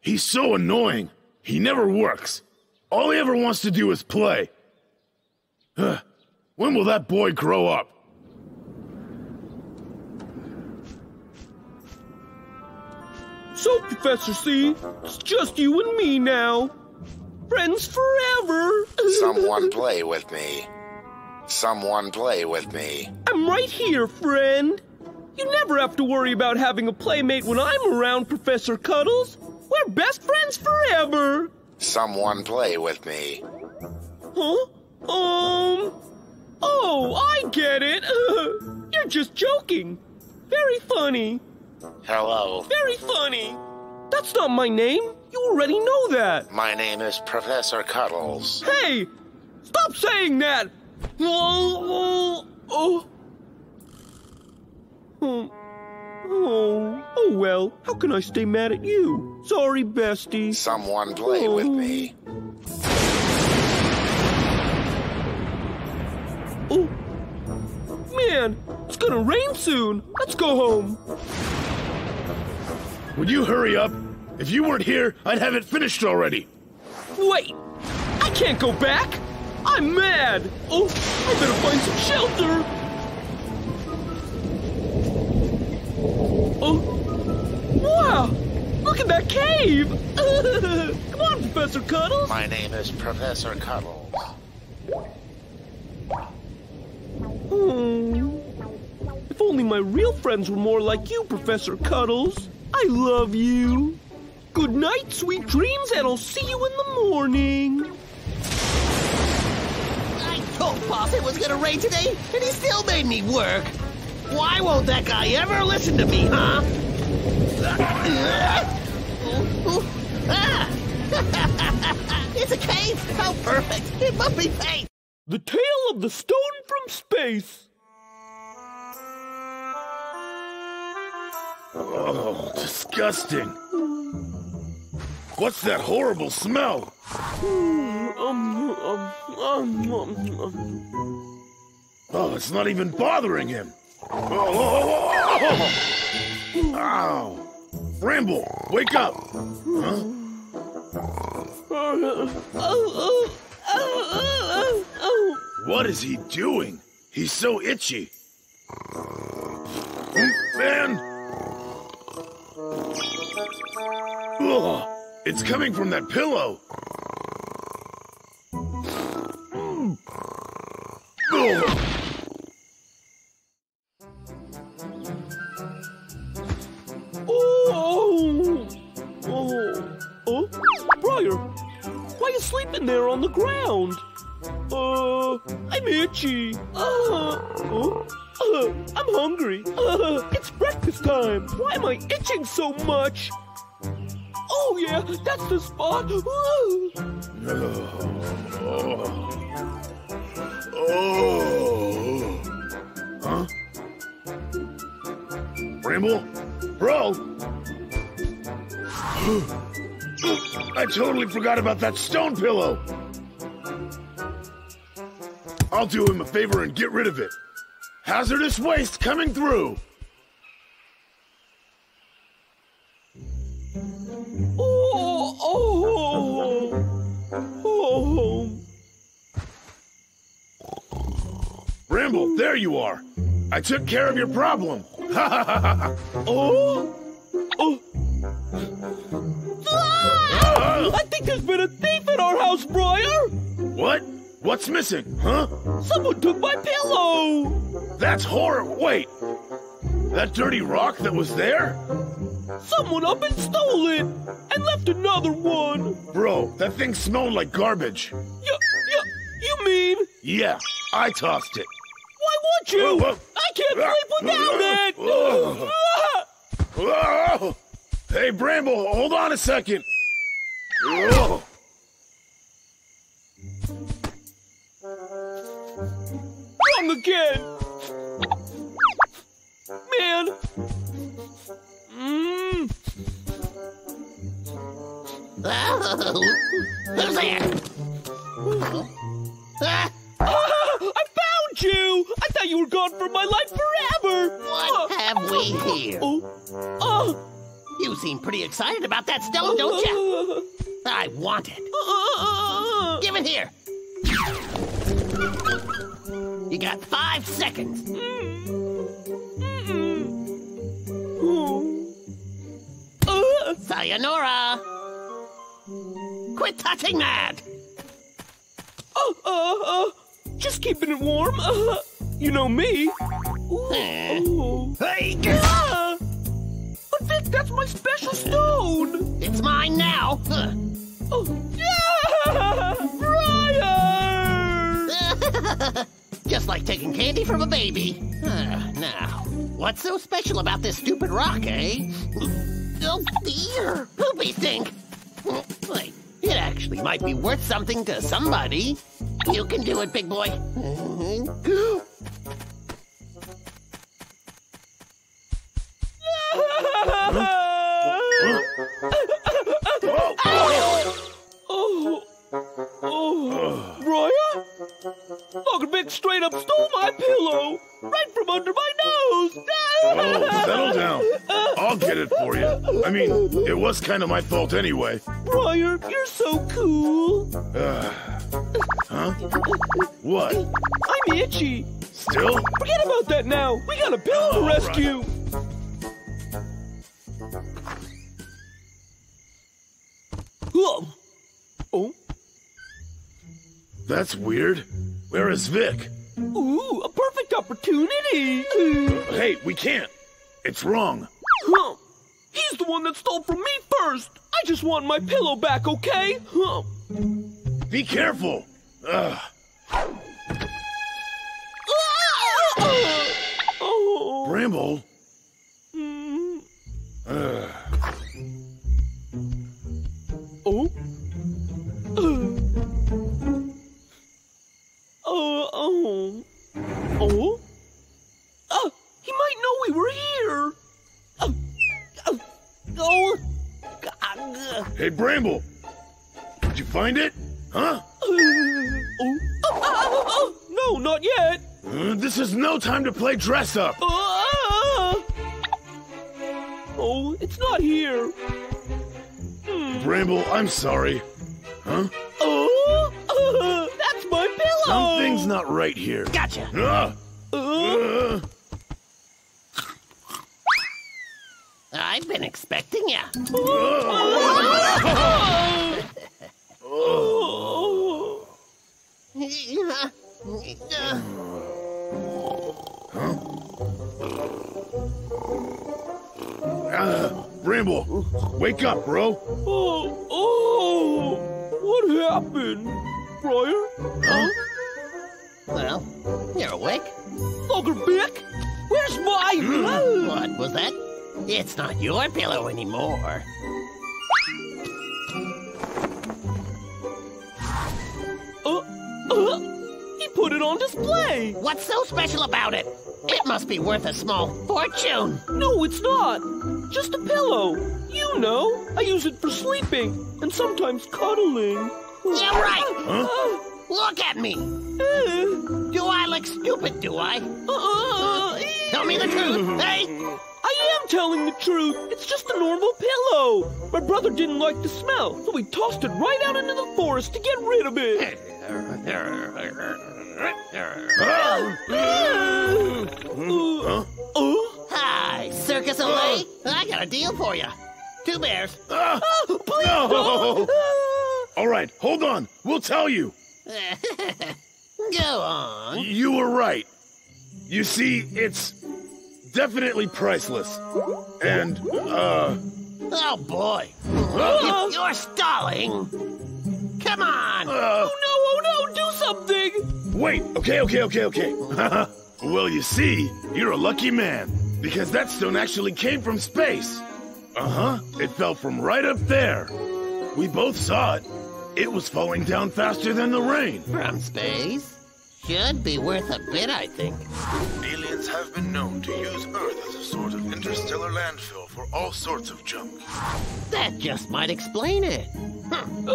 He's so annoying! He never works! All he ever wants to do is play! Ugh. When will that boy grow up? So, Professor C, it's just you and me now. Friends forever. Someone play with me. Someone play with me. I'm right here, friend. You never have to worry about having a playmate when I'm around, Professor Cuddles. We're best friends forever. Someone play with me. Huh? Um... Oh, I get it. Uh, you're just joking. Very funny. Hello. Very funny. That's not my name. You already know that. My name is Professor Cuddles. Hey! Stop saying that! Oh, oh, oh, oh, oh well. How can I stay mad at you? Sorry, bestie. Someone play oh. with me. Oh, man. It's gonna rain soon. Let's go home. Would you hurry up? If you weren't here, I'd have it finished already. Wait! I can't go back! I'm mad! Oh, I better find some shelter! Oh! Wow! Look at that cave! Come on, Professor Cuddles! My name is Professor Cuddles. Hmm. If only my real friends were more like you, Professor Cuddles. I love you. Good night, sweet dreams, and I'll see you in the morning. I told Pop it was gonna rain today, and he still made me work. Why won't that guy ever listen to me, huh? It's a cave! How perfect! It must be fate! The Tale of the Stone from Space! Oh, disgusting! What's that horrible smell? Oh, it's not even bothering him! Oh, oh, oh, oh. Ow! Bramble, wake up! Huh? What is he doing? He's so itchy. Man! Ugh, it's coming from that pillow. Ugh. Sleeping there on the ground. Uh, I'm itchy. Uh, uh, uh, I'm hungry. Uh, it's breakfast time. Why am I itching so much? Oh, yeah, that's the spot. Oh, oh. Oh. Huh? Bramble? Bro! I totally forgot about that stone pillow! I'll do him a favor and get rid of it. Hazardous waste coming through! Oh, oh, oh, oh. Bramble, there you are! I took care of your problem! Ha ha ha ha! Oh! Oh! Ah! I think there's been a thief in our house, Briar! What? What's missing, huh? Someone took my pillow! That's horrible! Wait! That dirty rock that was there? Someone up and stole it! And left another one! Bro, that thing smelled like garbage. Y- y- you mean? Yeah, I tossed it. Why would you? Oh, oh. I can't ah. sleep without it! Oh. Ah. Oh. Hey, Bramble, hold on a second. Whoa. Wrong again. Man. Mm. Oh, who's there? Ah, I found you. I thought you were gone from my life forever. What uh, have we uh, here? Oh. oh. You seem pretty excited about that stone, don't you? I want it. Give it here. You got five seconds. Sayonara. Quit touching that. Uh, uh, uh, just keeping it warm. Uh, you know me. Ooh. Hey, girl. Vic, that's my special stone! It's mine now! Huh. Oh, yeah! Briar! Just like taking candy from a baby. Uh, now, what's so special about this stupid rock, eh? Oh, dear! Poopy stink! Wait, it actually might be worth something to somebody. You can do it, big boy. Oh, oh, oh. Briar? Logger Vic straight up stole my pillow right from under my nose. Oh, settle down. I'll get it for you. I mean, it was kind of my fault anyway. Briar, you're so cool. Uh, huh? What? I'm itchy. Still? Forget about that now. We got a pillow to rescue. Right. Oh. Oh? That's weird. Where is Vic? Ooh, a perfect opportunity. Uh, hey, we can't. It's wrong. Huh. He's the one that stole from me first. I just want my pillow back, okay? Huh. Be careful. Ugh. Oh. Bramble. Mm. Ugh. Oh. Uh. Uh, oh. Oh. Uh, he might know we were here. Uh, uh, oh. Uh. Hey, Bramble. Did you find it? Huh? Uh, oh. Uh, uh, uh, no, not yet. Uh, this is no time to play dress up. Uh, uh, oh, it's not here. Hmm. Bramble, I'm sorry. Huh? Oh, uh, that's my pillow. Something's not right here. Gotcha. Uh, uh. Uh. I've been expecting ya. Uh, uh, oh. uh, uh. Huh? Uh, Bramble, wake up, bro. Oh, oh, what happened, Briar? Huh? Well, you're awake. Logger Vic, where's my pillow? What was that? It's not your pillow anymore. Uh, uh. Put it on display. What's so special about it? It must be worth a small fortune. No, it's not. Just a pillow. You know, I use it for sleeping and sometimes cuddling. You're right. Huh? Look at me. Uh, do I look stupid, do I? Uh, Tell me the truth, hey? I am telling the truth. It's just a normal pillow. My brother didn't like the smell, so we tossed it right out into the forest to get rid of it. Huh? Hi, Circus Olay. I got a deal for you. Two bears. Uh, oh, please no. Don't. All right, hold on. We'll tell you. Go on. You were right. You see, it's definitely priceless. And, uh... oh, boy. Uh, You're stalling. Come on. Uh, oh, no, oh, no, do something. Wait, okay, okay, okay, okay. Well, you see, you're a lucky man, because that stone actually came from space. Uh-huh, it fell from right up there. We both saw it. It was falling down faster than the rain. From space? Should be worth a bit, I think. Aliens have been known to use Earth as a sort of interstellar landfill for all sorts of junk. That just might explain it. Hm.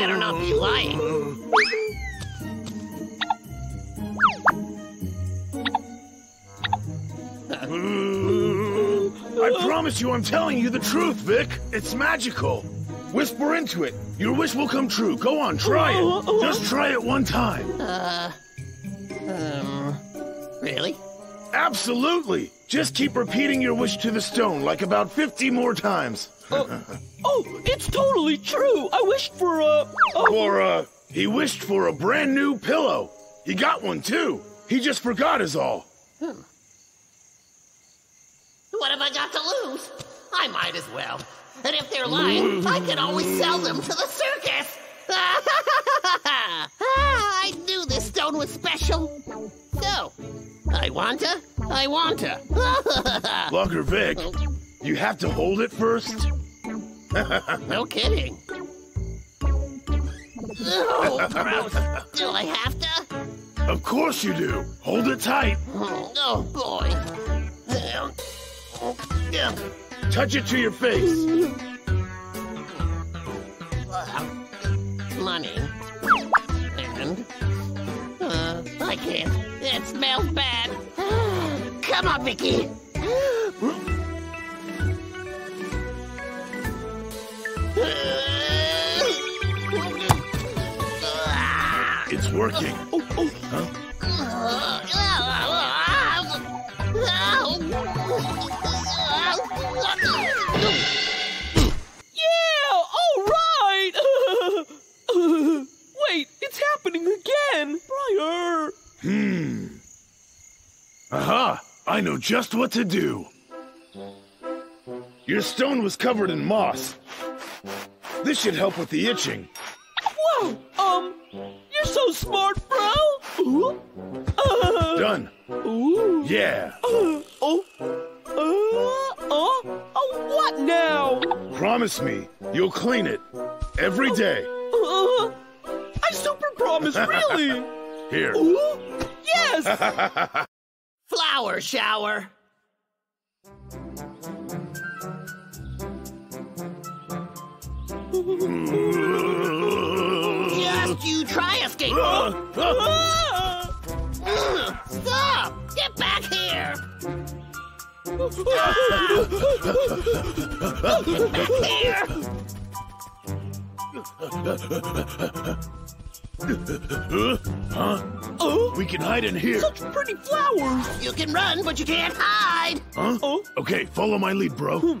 Better not be lying. I promise you I'm telling you the truth, Vic. It's magical. Whisper into it. Your wish will come true. Go on, try it. Just try it one time. Uh, um, really? Absolutely. Just keep repeating your wish to the stone, like about fifty more times. Uh, oh, it's totally true. I wished for a... Oh. For a... He wished for a brand new pillow. He got one, too. He just forgot is all. Hmm. What have I got to lose? I might as well. And if they're lying, I can always sell them to the circus. I knew this stone was special. So, I want to, I want to. Logger Vic, you have to hold it first. No kidding. Oh, gross. Do I have to? Of course you do. Hold it tight. Oh, boy. Touch it to your face. Money. And... Uh, I can't. It smells bad. Come on, Vicky. It's working. Oh, oh. Huh? It's happening again, Briar! Hmm. Aha! I know just what to do. Your stone was covered in moss. This should help with the itching. Whoa! Um, you're so smart, bro! Ooh. Uh. Done. Ooh. Yeah. Uh. Oh. Uh. Oh. Oh, what now? Promise me you'll clean it every day. Uh. I super promise, really! Here. Ooh. Yes! Flower shower. Just you try escape. Stop! Get back here! Back here! Huh? Oh? We can hide in here. Such pretty flowers. You can run, but you can't hide. Huh? Oh? Okay, follow my lead, bro. Hmm.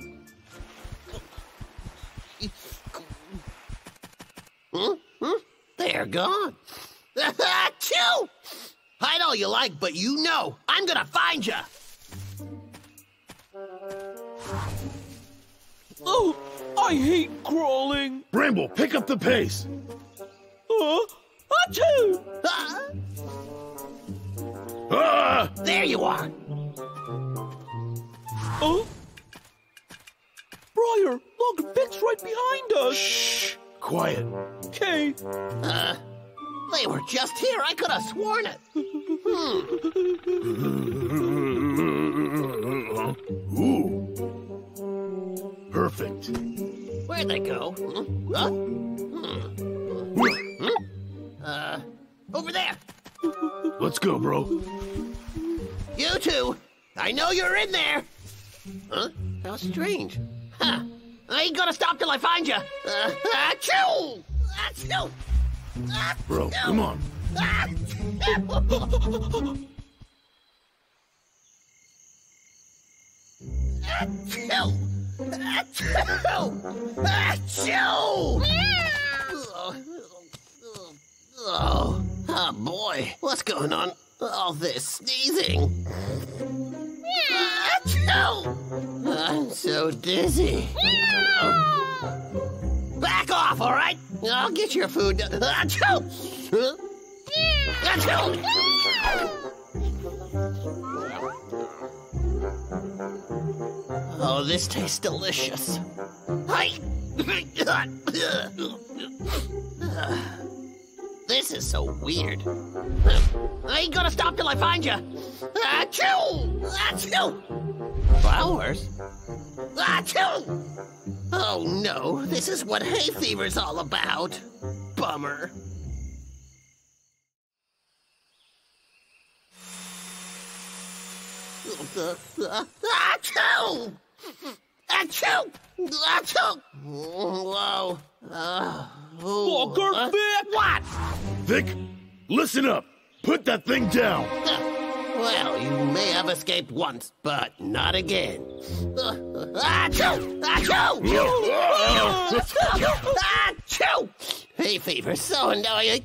Hmm? Hmm? They're gone. Achoo! Hide all you like, but you know I'm gonna find ya. Oh, I hate crawling. Bramble, pick up the pace. Oh, uh, achoo! Uh, ah! There you are. Oh, Briar, Logger Vic's right behind us. Shh. Quiet. Okay. Uh, they were just here. I could have sworn it. Hmm. Ooh. Perfect. Where'd they go? Hmm? Huh? Hmm. Hmm? Uh, over there. Let's go, bro. You two. I know you're in there. Huh? How strange. Huh. I ain't gonna stop till I find you. Uh, achoo! Achoo! Achoo! Bro, come on. Achoo! Achoo! Achoo! Achoo! Oh, oh boy, what's going on? All this sneezing. Achoo! I'm so dizzy. Oh. Back off, all right? I'll get your food. Achoo! Huh? Achoo! Oh, this tastes delicious. Hi! This is so weird. I ain't gonna stop till I find you. Achoo! Achoo! Flowers? Achoo! Oh no, this is what hay fever's all about. Bummer. Achoo! Achoo! Achoo! Whoa. Uh, Logger uh, Vic! What? Vic, listen up. Put that thing down. Uh, well, you may have escaped once, but not again. Uh, achoo! Achoo! Achoo! Achoo! Hay fever's so annoying.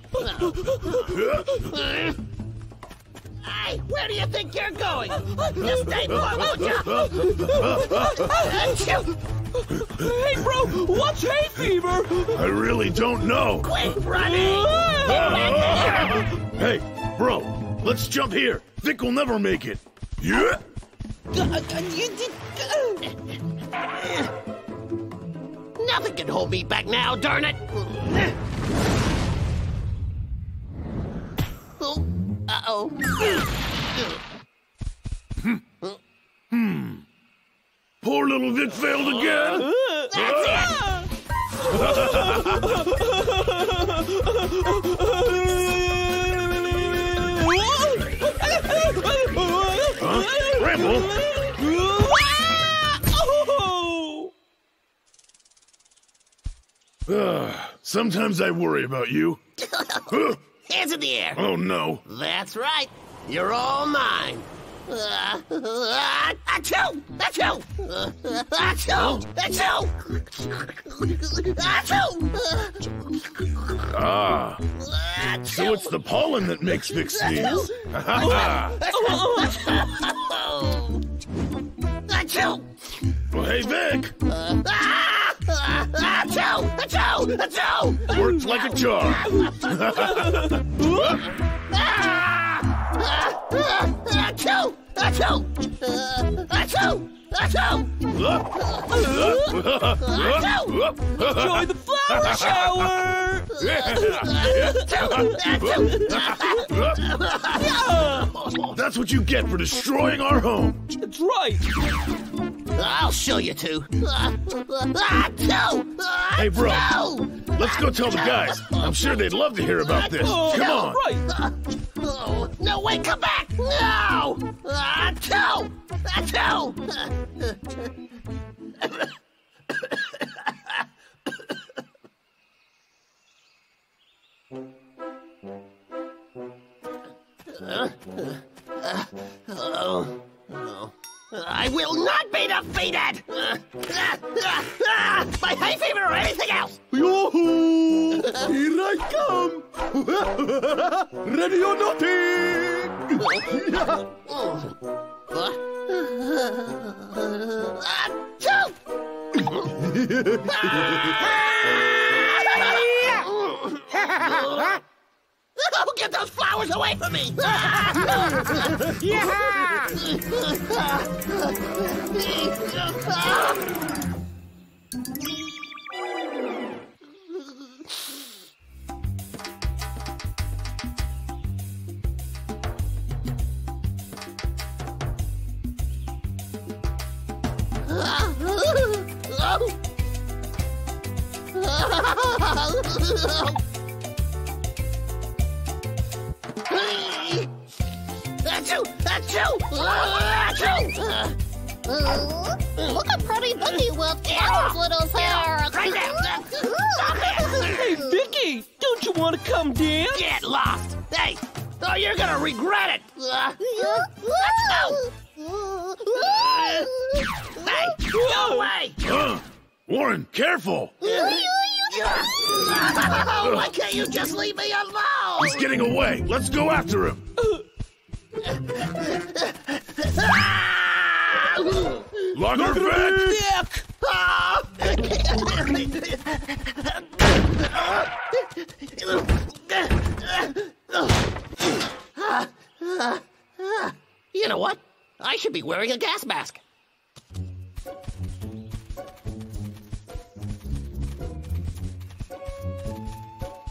Hey, where do you think you're going? Just stay put, won't you? Hey, bro, what's hay fever? I really don't know. Quit running! Hey, bro, let's jump here. Vic will never make it. Yeah. Nothing can hold me back now, darn it! Oh. Uh-oh. Hmm. Hmm. Poor little Vic failed again. That's it! Huh? Ramble? uh, sometimes I worry about you. Huh? Hands in the air. Oh, no. That's right. You're all mine. Uh, uh, achoo! Achoo! Uh, achoo! Achoo! Achoo! Ah. Achoo! So it's the pollen that makes Vic sneeze. Achoo! Achoo! Achoo! Well, hey, Vic! Uh, ah! Ah! Achoo! Achoo! Achoo! Worked like a charm. Ah! Achoo! Achoo! Achoo! Enjoy the flower shower! That's what you get for destroying our home. That's right. I'll show you two. Hey, bro. Let's go tell the guys. I'm sure they'd love to hear about this. Come no, on. Right. Oh, no, wait, come back. No! Achoo! Achoo! uh, uh, oh, oh. I will not be defeated! Uh, uh, uh, uh, by hay fever or anything else! Yoo-hoo! Here I come! Ready or nothing! Achoo! Oh, get those flowers away from me! Yeah! Achoo! Achoo! Achoo! Look at pretty Vicky with Flowers' little hair. Right now. Stop it! Hey, Vicky! Don't you want to come dance? Get lost! Hey! Oh, you're gonna regret it! Let's go! Hey! Go away! Uh, Warren, careful! Oh, why can't you just leave me alone? He's getting away. Let's go after him. Logger Vic! You know what? I should be wearing a gas mask.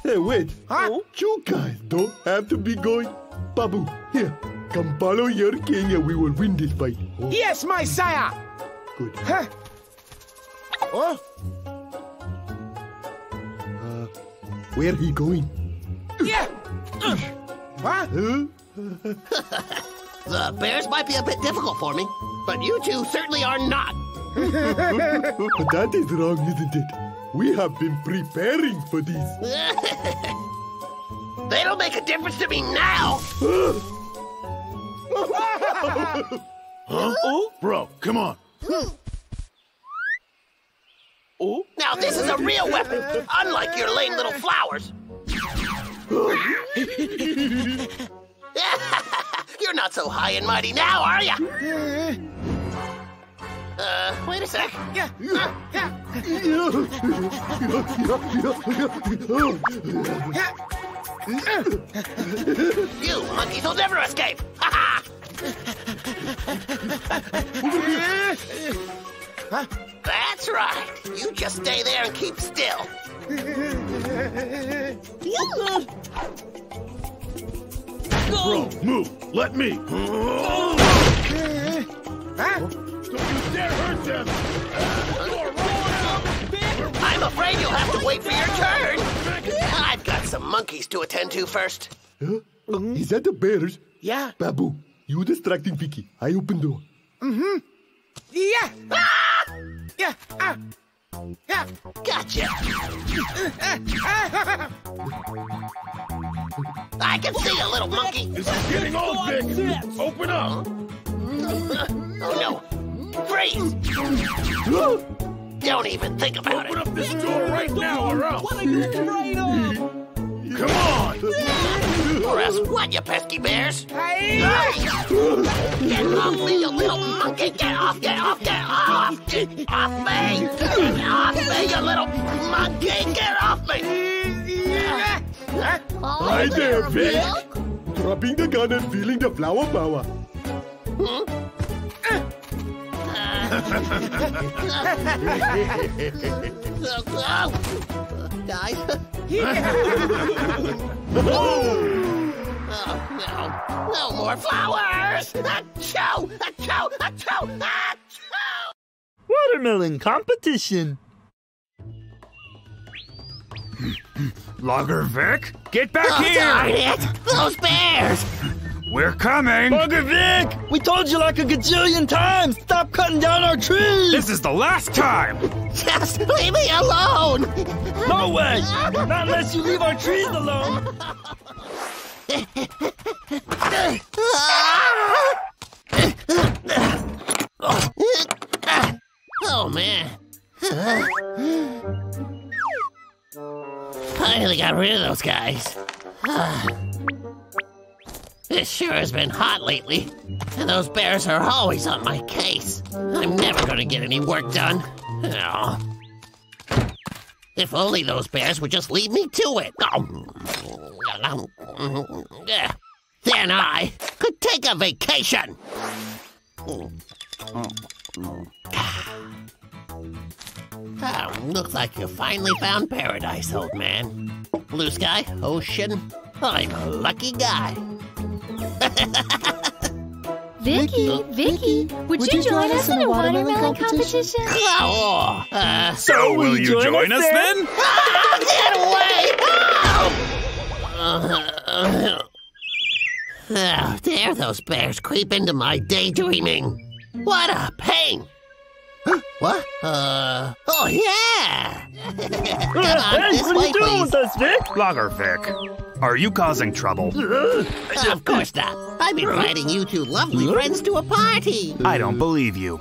Hey, wait. Huh? Oh. You guys don't have to be going. Babu, here. Come follow your king and we will win this fight. Oh. Yes, my sire. Good. Huh? Oh. Uh, where he going? Yeah. uh. Huh? The bears might be a bit difficult for me, but you two certainly are not. That is wrong, isn't it? We have been preparing for this. They don't make a difference to me now. Huh? Oh, bro, come on. Oh. Now this is a real weapon, unlike your lame little flowers. You're not so high and mighty now, are you? Uh, wait a sec. Yeah. Uh, yeah. You monkeys will never escape! Ha ha! That's right. You just stay there and keep still. Bro, move. Let me. Huh? Don't you dare hurt them! I'm afraid you'll have to wait for your turn. I've got some monkeys to attend to first. Huh? Is that the bears? Yeah. Babu, you distracting Vicky. I open door. Mm-hmm. Yeah. Ah! Yeah. Ah. Yeah. Gotcha. I can see you, little monkey. This is getting old, Vic. Open up. Oh, no. Freeze! Don't even think about it. Open up this door right now or else. What I do right on. Come on! for us, what, you pesky bears? Hey! Get off me, you little monkey! Get off, get off, get off! Get off me! Get off me, you little monkey! Get off me! Hi there, Vic! Dropping the gun and feeling the flower power. Hmm? Oh, guys. Oh. Oh, no. No more flowers. Achoo! Achoo! Achoo! Achoo! Watermelon competition. Logger Vic, get back oh, here! Darn it! Those bears! We're coming! Logger Vic! We told you like a gajillion times! Stop cutting down our trees! This is the last time! Just leave me alone! No way! Not unless you leave our trees alone! Oh, man. Finally got rid of those guys. It sure has been hot lately, and those bears are always on my case. I'm never gonna get any work done. Oh. If only those bears would just lead me to it. Oh. Then I could take a vacation. Oh, looks like you finally found paradise, old man. Blue sky, ocean, I'm a lucky guy. Vicky, Vicky, would, would you join us in a watermelon, watermelon competition? competition? Oh, uh, so will you join, join us, us then? Ah, get away! Oh! Uh, uh, oh, dare those bears creep into my daydreaming. What a pain! Huh? What? Uh, oh, yeah! Come on, hey, this what way, are you doing please. with us, Vic? Logger Vic. Are you causing trouble? Uh, of course not. I'm inviting you two lovely friends to a party. I don't believe you.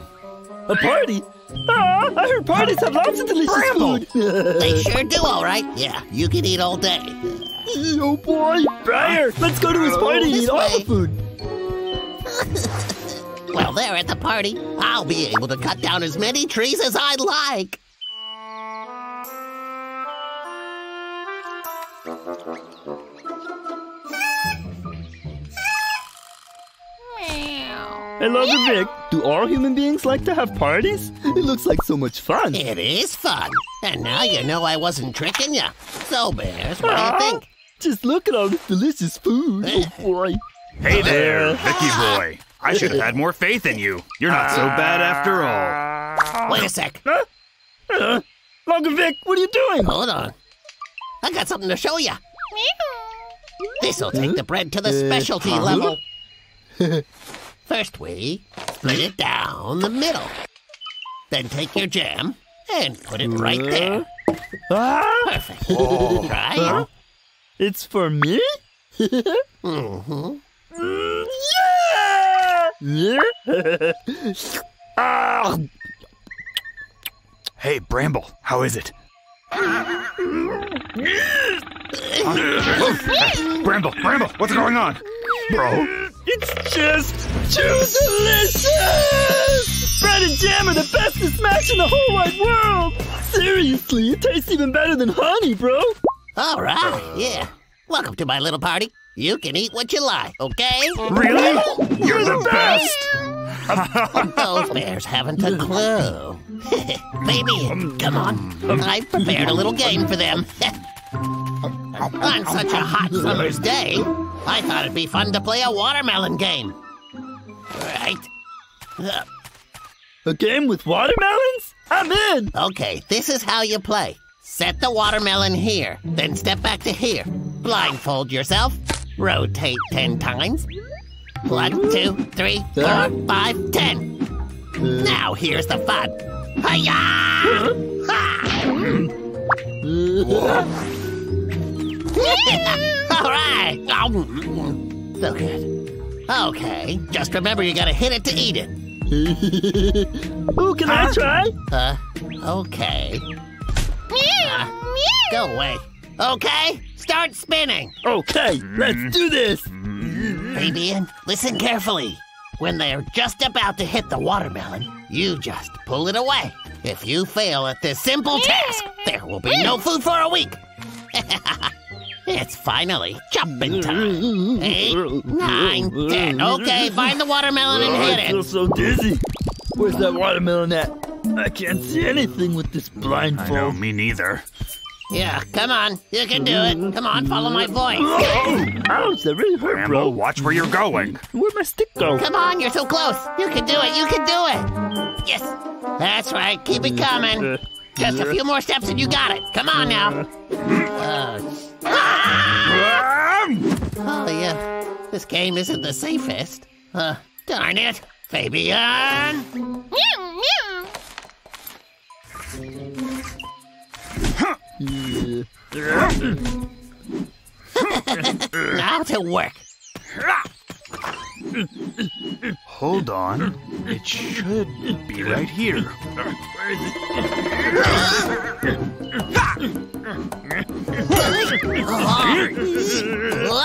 A party? Aw, I heard parties have lots of delicious Bramble. food. They sure do, all right. Yeah, you can eat all day. Oh, boy. Briar, let's go to his party and eat way. all the food. Well, there at the party, I'll be able to cut down as many trees as I like. Hey, Logger Vic, do all human beings like to have parties? It looks like so much fun. It is fun. And now you know I wasn't tricking you. So, bears, what Aww. do you think? Just look at all this delicious food. Oh, boy. Hey there, Vicky boy. I should have had more faith in you. You're not so bad after all. Wait a sec. Huh? Uh, Logger Vic, what are you doing? Hold on. I got something to show you. This'll take the bread to the uh, specialty uh, level. First, we split it down the middle. Then take your jam and put it right there. Ah! Perfect. Oh. Try it. It's for me? Mm-hmm. Mm, yeah! Yeah? Ah. Hey, Bramble, how is it? Huh? Bramble, Bramble, what's going on? Bro. It's just too delicious! Bread and jam are the bestest match in the whole wide world! Seriously, it tastes even better than honey, bro! All right, yeah. Welcome to my little party. You can eat what you like, okay? Really? You're the best! Those bears haven't a clue. Baby, come on. I've prepared a little game for them. On such a hot summer's day, I thought it'd be fun to play a watermelon game. Right? Uh. A game with watermelons? I'm in! Okay, this is how you play. Set the watermelon here, then step back to here. Blindfold yourself, rotate ten times. One, two, three, four, five, ten. Now here's the fun. Hi-ya! Ha! All right. Oh, so good. Okay. Just remember, you gotta hit it to eat it. Ooh, can huh? I try? Uh, okay. Uh, go away. Okay, start spinning. Okay, let's do this. Fabian, listen carefully. When they're just about to hit the watermelon, you just pull it away. If you fail at this simple task, there will be no food for a week. It's finally chopping time. Eight, nine, ten. Okay, find the watermelon and hit it. I feel so dizzy. Where's that watermelon at? I can't see anything with this blindfold. I know, me neither. Yeah, come on. You can do it. Come on, follow my voice. Ouch, that really hurt, Rambo, bro. Watch where you're going. Where'd my stick go? Come on, you're so close. You can do it. You can do it. Yes. That's right. Keep it coming. Just a few more steps and you got it. Come on now. Uh, ah! Oh, yeah. This game isn't the safest. Uh, darn it. Fabian! Meow, meow. Now to work. Hold on. It should be right here. Where is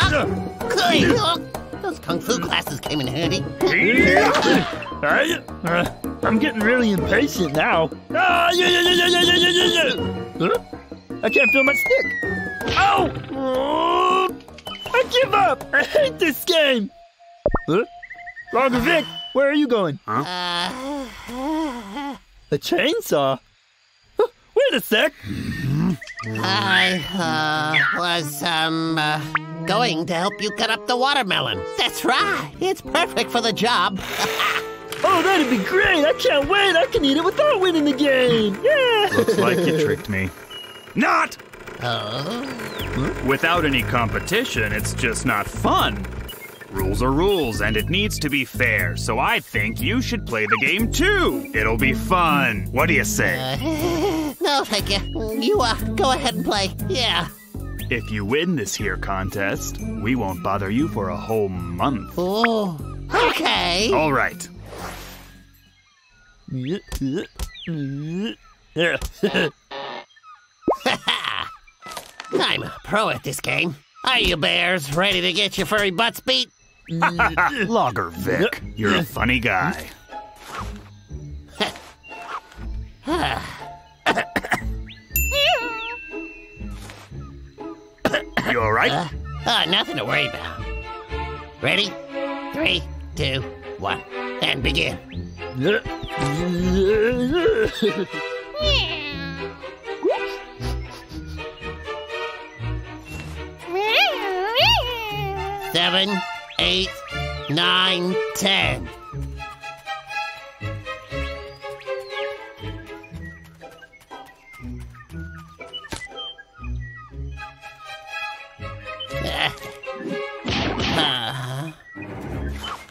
it? Those kung fu classes came in handy. uh, I'm getting really impatient now. Ah, yeah, yeah, yeah, yeah, yeah, yeah, yeah. Huh? I can't feel my stick. Oh! Oh! I give up. I hate this game. Huh? Logger Vic, where are you going? Huh? Uh, a chainsaw? Huh, wait a sec. I uh, was um uh, going to help you cut up the watermelon. That's right. It's perfect for the job. Oh, that'd be great. I can't wait. I can eat it without winning the game. Yeah. Looks like you tricked me. Not! Oh. Without any competition, it's just not fun. Rules are rules, and it needs to be fair, so I think you should play the game, too. It'll be fun. What do you say? Uh, no, thank you. You, uh, go ahead and play. Yeah. If you win this here contest, we won't bother you for a whole month. Oh, okay. All right. I'm a pro at this game. Are you bears ready to get your furry butts beat? Logger Vic, you're a funny guy. You all right? Uh, uh, nothing to worry about. Ready? Three, two, one, and begin. Seven, eight, nine, ten.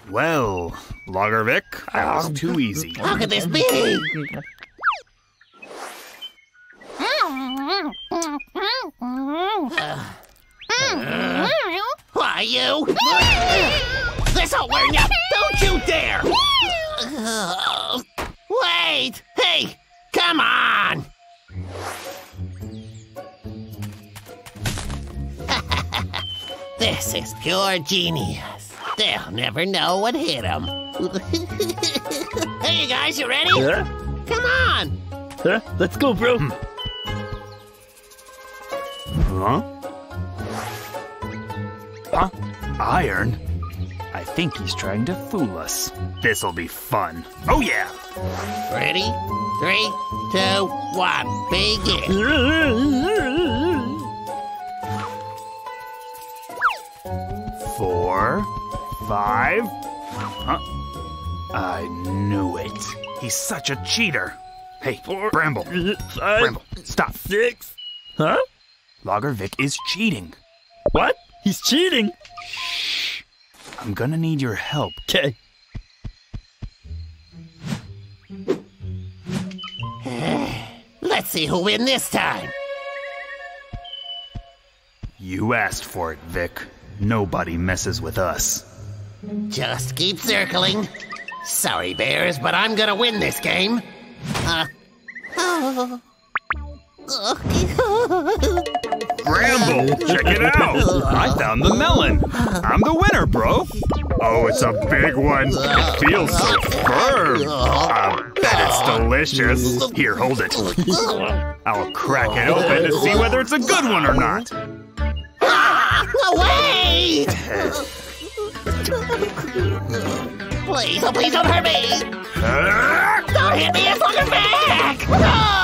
Well, Logger Vic, that was too easy. How could this be? uh, uh, why, you? This'll burn up! Don't you dare! Uh, wait! Hey, come on! This is pure genius. They'll never know what hit them. Hey, you guys, you ready? Huh? Come on! Huh? Let's go, bro. Huh? Huh? Iron? I think he's trying to fool us. This'll be fun. Oh, yeah! Ready? Three, two, one, begin! Four... Five? Huh? I knew it. He's such a cheater. Hey, Four, Bramble. Five, Bramble, stop. Six. Huh? Logger Vic is cheating. What? He's cheating? Shh. I'm gonna need your help. Okay. Let's see who wins this time. You asked for it, Vic. Nobody messes with us. Just keep circling. Sorry, bears, but I'm gonna win this game. Uh, oh. Bramble, check it out! I found the melon! I'm the winner, bro! Oh, it's a big one! It feels so firm! I bet it's delicious! Here, hold it. I'll crack it open to see whether it's a good one or not! Wait! Please, oh, please don't hurt me! Don't hit me! It's Logger Vic! Oh!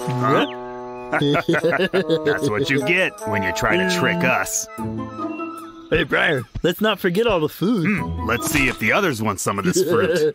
Huh? That's what you get when you try to trick us. Hey, Briar, let's not forget all the food. Mm, let's see if the others want some of this fruit.